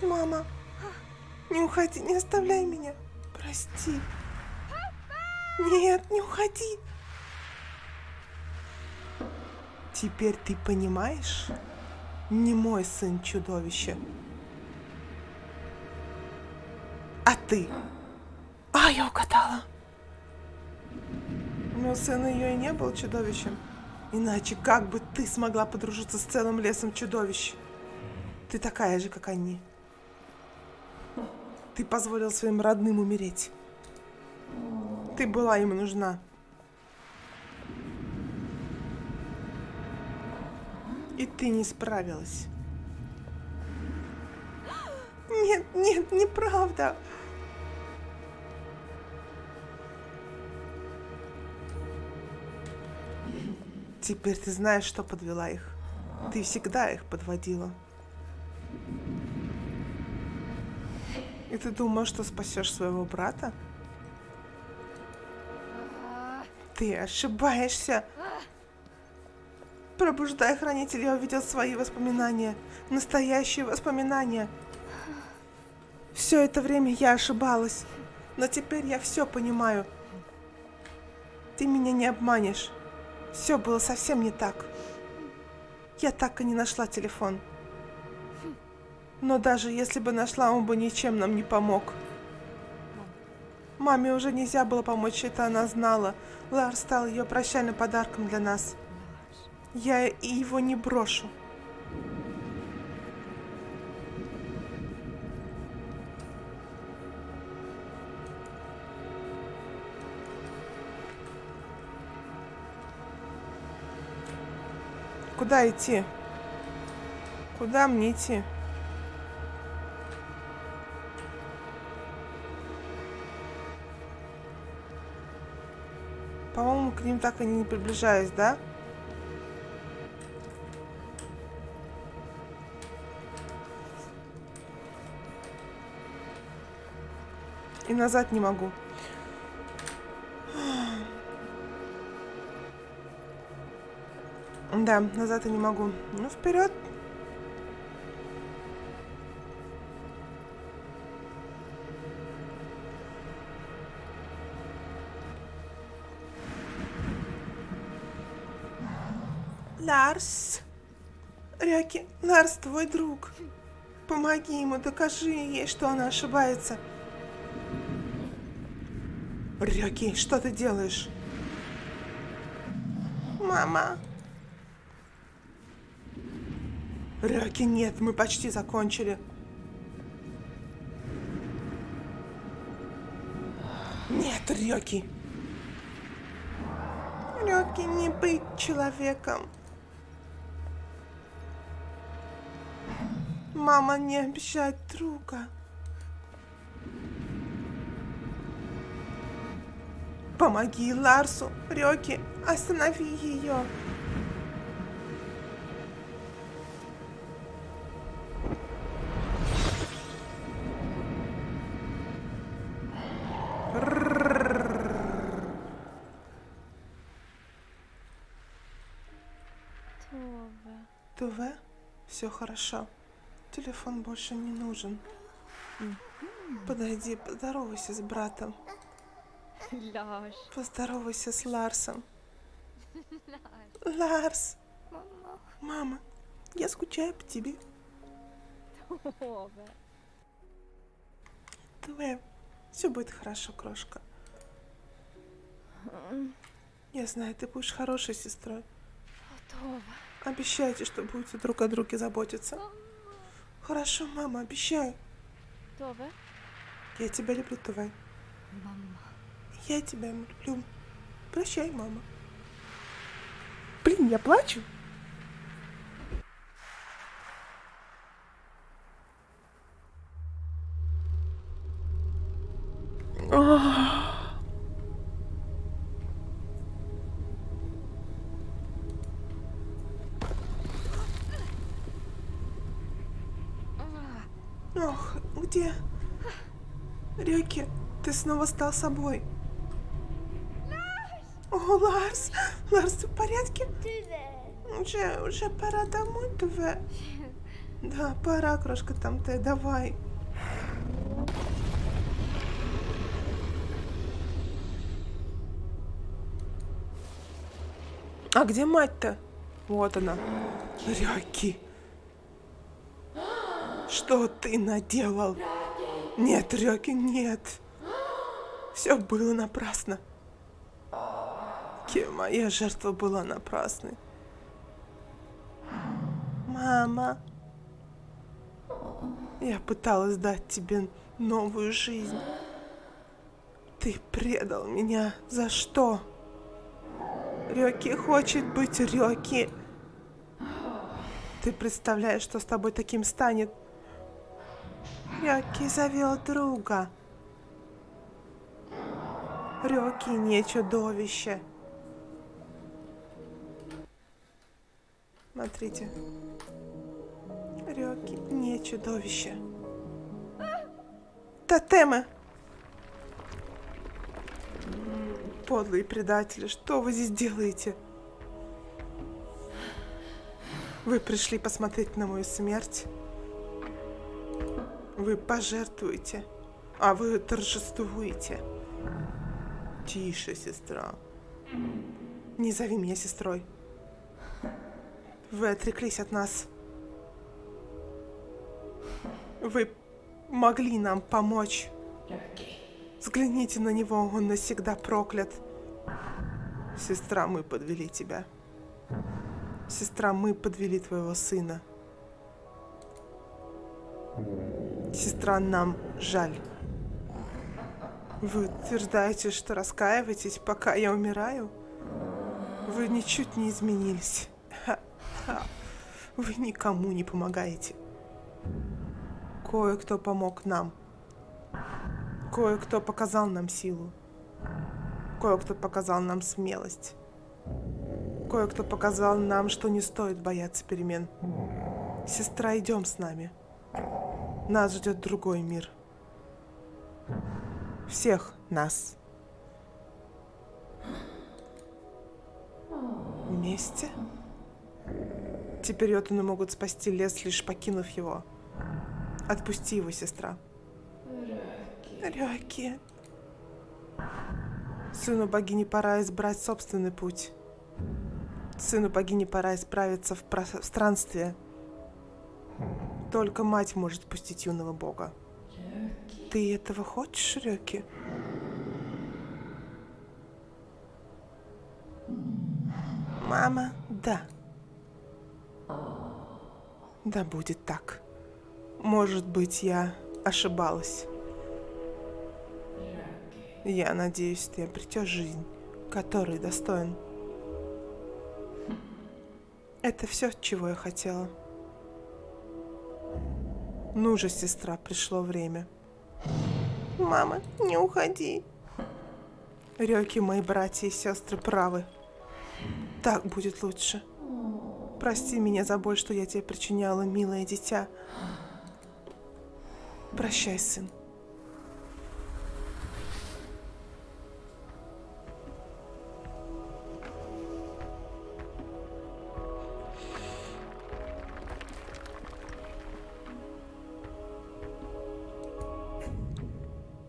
Мама, не уходи, не оставляй меня. Прости. Нет, не уходи. Теперь ты понимаешь? не мой сын чудовище, а ты. А, я угадала. Но сын ее и не был чудовищем. Иначе как бы ты смогла подружиться с целым лесом чудовищ? Ты такая же, как они. Ты позволила своим родным умереть. Ты была им нужна. И ты не справилась. Нет, нет, неправда. Теперь ты знаешь, что подвела их. Ты всегда их подводила. И ты думаешь, что спасешь своего брата? Ты ошибаешься. Пробуждая хранитель, я увидел свои воспоминания. Настоящие воспоминания. Все это время я ошибалась. Но теперь я все понимаю. Ты меня не обманешь. Все было совсем не так. Я так и не нашла телефон. Но даже если бы нашла, он бы ничем нам не помог. Маме уже нельзя было помочь, это она знала. Ларс стал ее прощальным подарком для нас. Я и его не брошу. Куда идти? Куда мне идти? По-моему, к ним так и не приближаюсь, да? И назад не могу. Да, назад я не могу. Ну, вперед. Ларс. Рёки, Ларс твой друг. Помоги ему, докажи ей, что она ошибается. Рёки, что ты делаешь? Мама. Рёки, нет, мы почти закончили. Нет, Рёки. Рёки, не быть человеком. Мама, не обижай друга. Помоги Ларсу, Рёки, останови ее. Туве, все хорошо. Телефон больше не нужен. Подойди, поздоровайся с братом. Поздоровайся с Ларсом. Ларс! Мама, я скучаю по тебе. Туве, все будет хорошо, крошка. Я знаю, ты будешь хорошей сестрой. Обещайте, что будете друг о друге заботиться. Хорошо, мама, обещаю. Туве? Я тебя люблю, Туве. Мама. Я тебя люблю. Прощай, мама. Блин, я плачу. Ох, где? Рёки, ты снова стал собой. О, Ларс! Ларс, ты в порядке? Уже пора домой, Туве. Да, пора, крошка, там ты, давай. А где мать-то? Вот она. Рёки. Что ты наделал? Нет, Рёки, нет. Все было напрасно. Моя жертва была напрасной. Мама, я пыталась дать тебе новую жизнь. Ты предал меня. За что? Рёки хочет быть Рёки. Ты представляешь, что с тобой таким станет? Рёки завел друга. Рёки не чудовище. Смотрите. Рёки не чудовище. Тотемы! Подлые предатели, что вы здесь делаете? Вы пришли посмотреть на мою смерть. Вы пожертвуете, а вы торжествуете. Тише, сестра. Не зови меня сестрой. Вы отреклись от нас. Вы могли нам помочь. Взгляните на него, он навсегда проклят. Сестра, мы подвели тебя. Сестра, мы подвели твоего сына. Сестра, нам жаль. Вы утверждаете, что раскаиваетесь, пока я умираю? Вы ничуть не изменились. Вы никому не помогаете. Кое-кто помог нам. Кое-кто показал нам силу. Кое-кто показал нам смелость. Кое-кто показал нам, что не стоит бояться перемен. Сестра, идем с нами. Нас ждет другой мир. Всех нас. Вместе? Теперь Йотуны могут спасти лес, лишь покинув его. Отпусти его, сестра. Рёки. Сыну богини пора избрать собственный путь. Сыну богини пора исправиться в пространстве. Только мать может пустить юного бога. Ты этого хочешь, Рёки? Мама, да. Да будет так. Может быть, я ошибалась. Я надеюсь, ты обретешь жизнь, которой достоин. Это все, чего я хотела. Ну же, сестра, пришло время. Мама, не уходи. Рёки, мои братья и сестры правы. Так будет лучше. Прости меня за боль, что я тебе причиняла, милое дитя. Прощай, сын.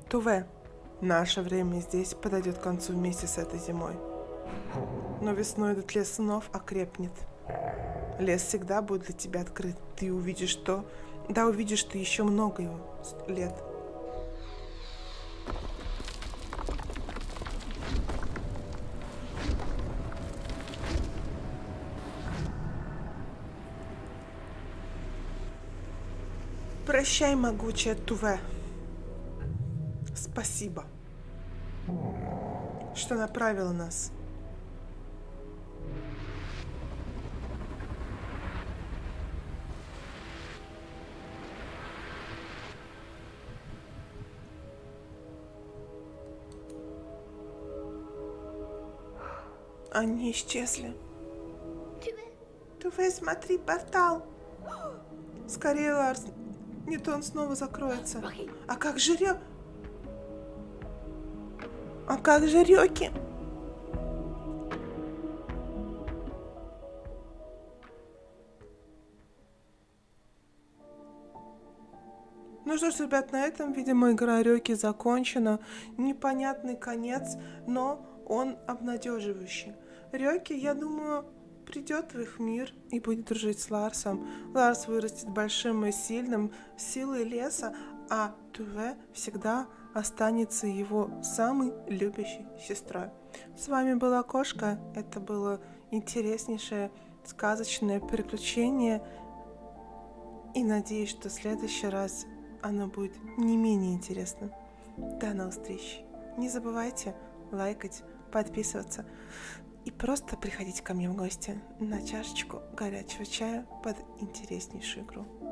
Туве, наше время здесь подойдет к концу вместе с этой зимой. Но весной этот лес снов окрепнет. Лес всегда будет для тебя открыт. Ты увидишь то, да увидишь ты еще много его лет. Прощай, могучая Туве. Спасибо, что направила нас. Они исчезли. Туве, смотри, портал. Скорее, Ларс. Не то он снова закроется. А как же Рёки? А как же Рёки? Ну что ж, ребят, на этом, видимо, игра Рёки закончена. Непонятный конец, но он обнадеживающий. Рёки, я думаю, придет в их мир и будет дружить с Ларсом. Ларс вырастет большим и сильным силой леса, а Туве всегда останется его самой любящей сестрой. С вами была Кошка. Это было интереснейшее сказочное приключение. И надеюсь, что в следующий раз оно будет не менее интересным. До новых встреч. Не забывайте лайкать, подписываться и просто приходите ко мне в гости на чашечку горячего чая под интереснейшую игру.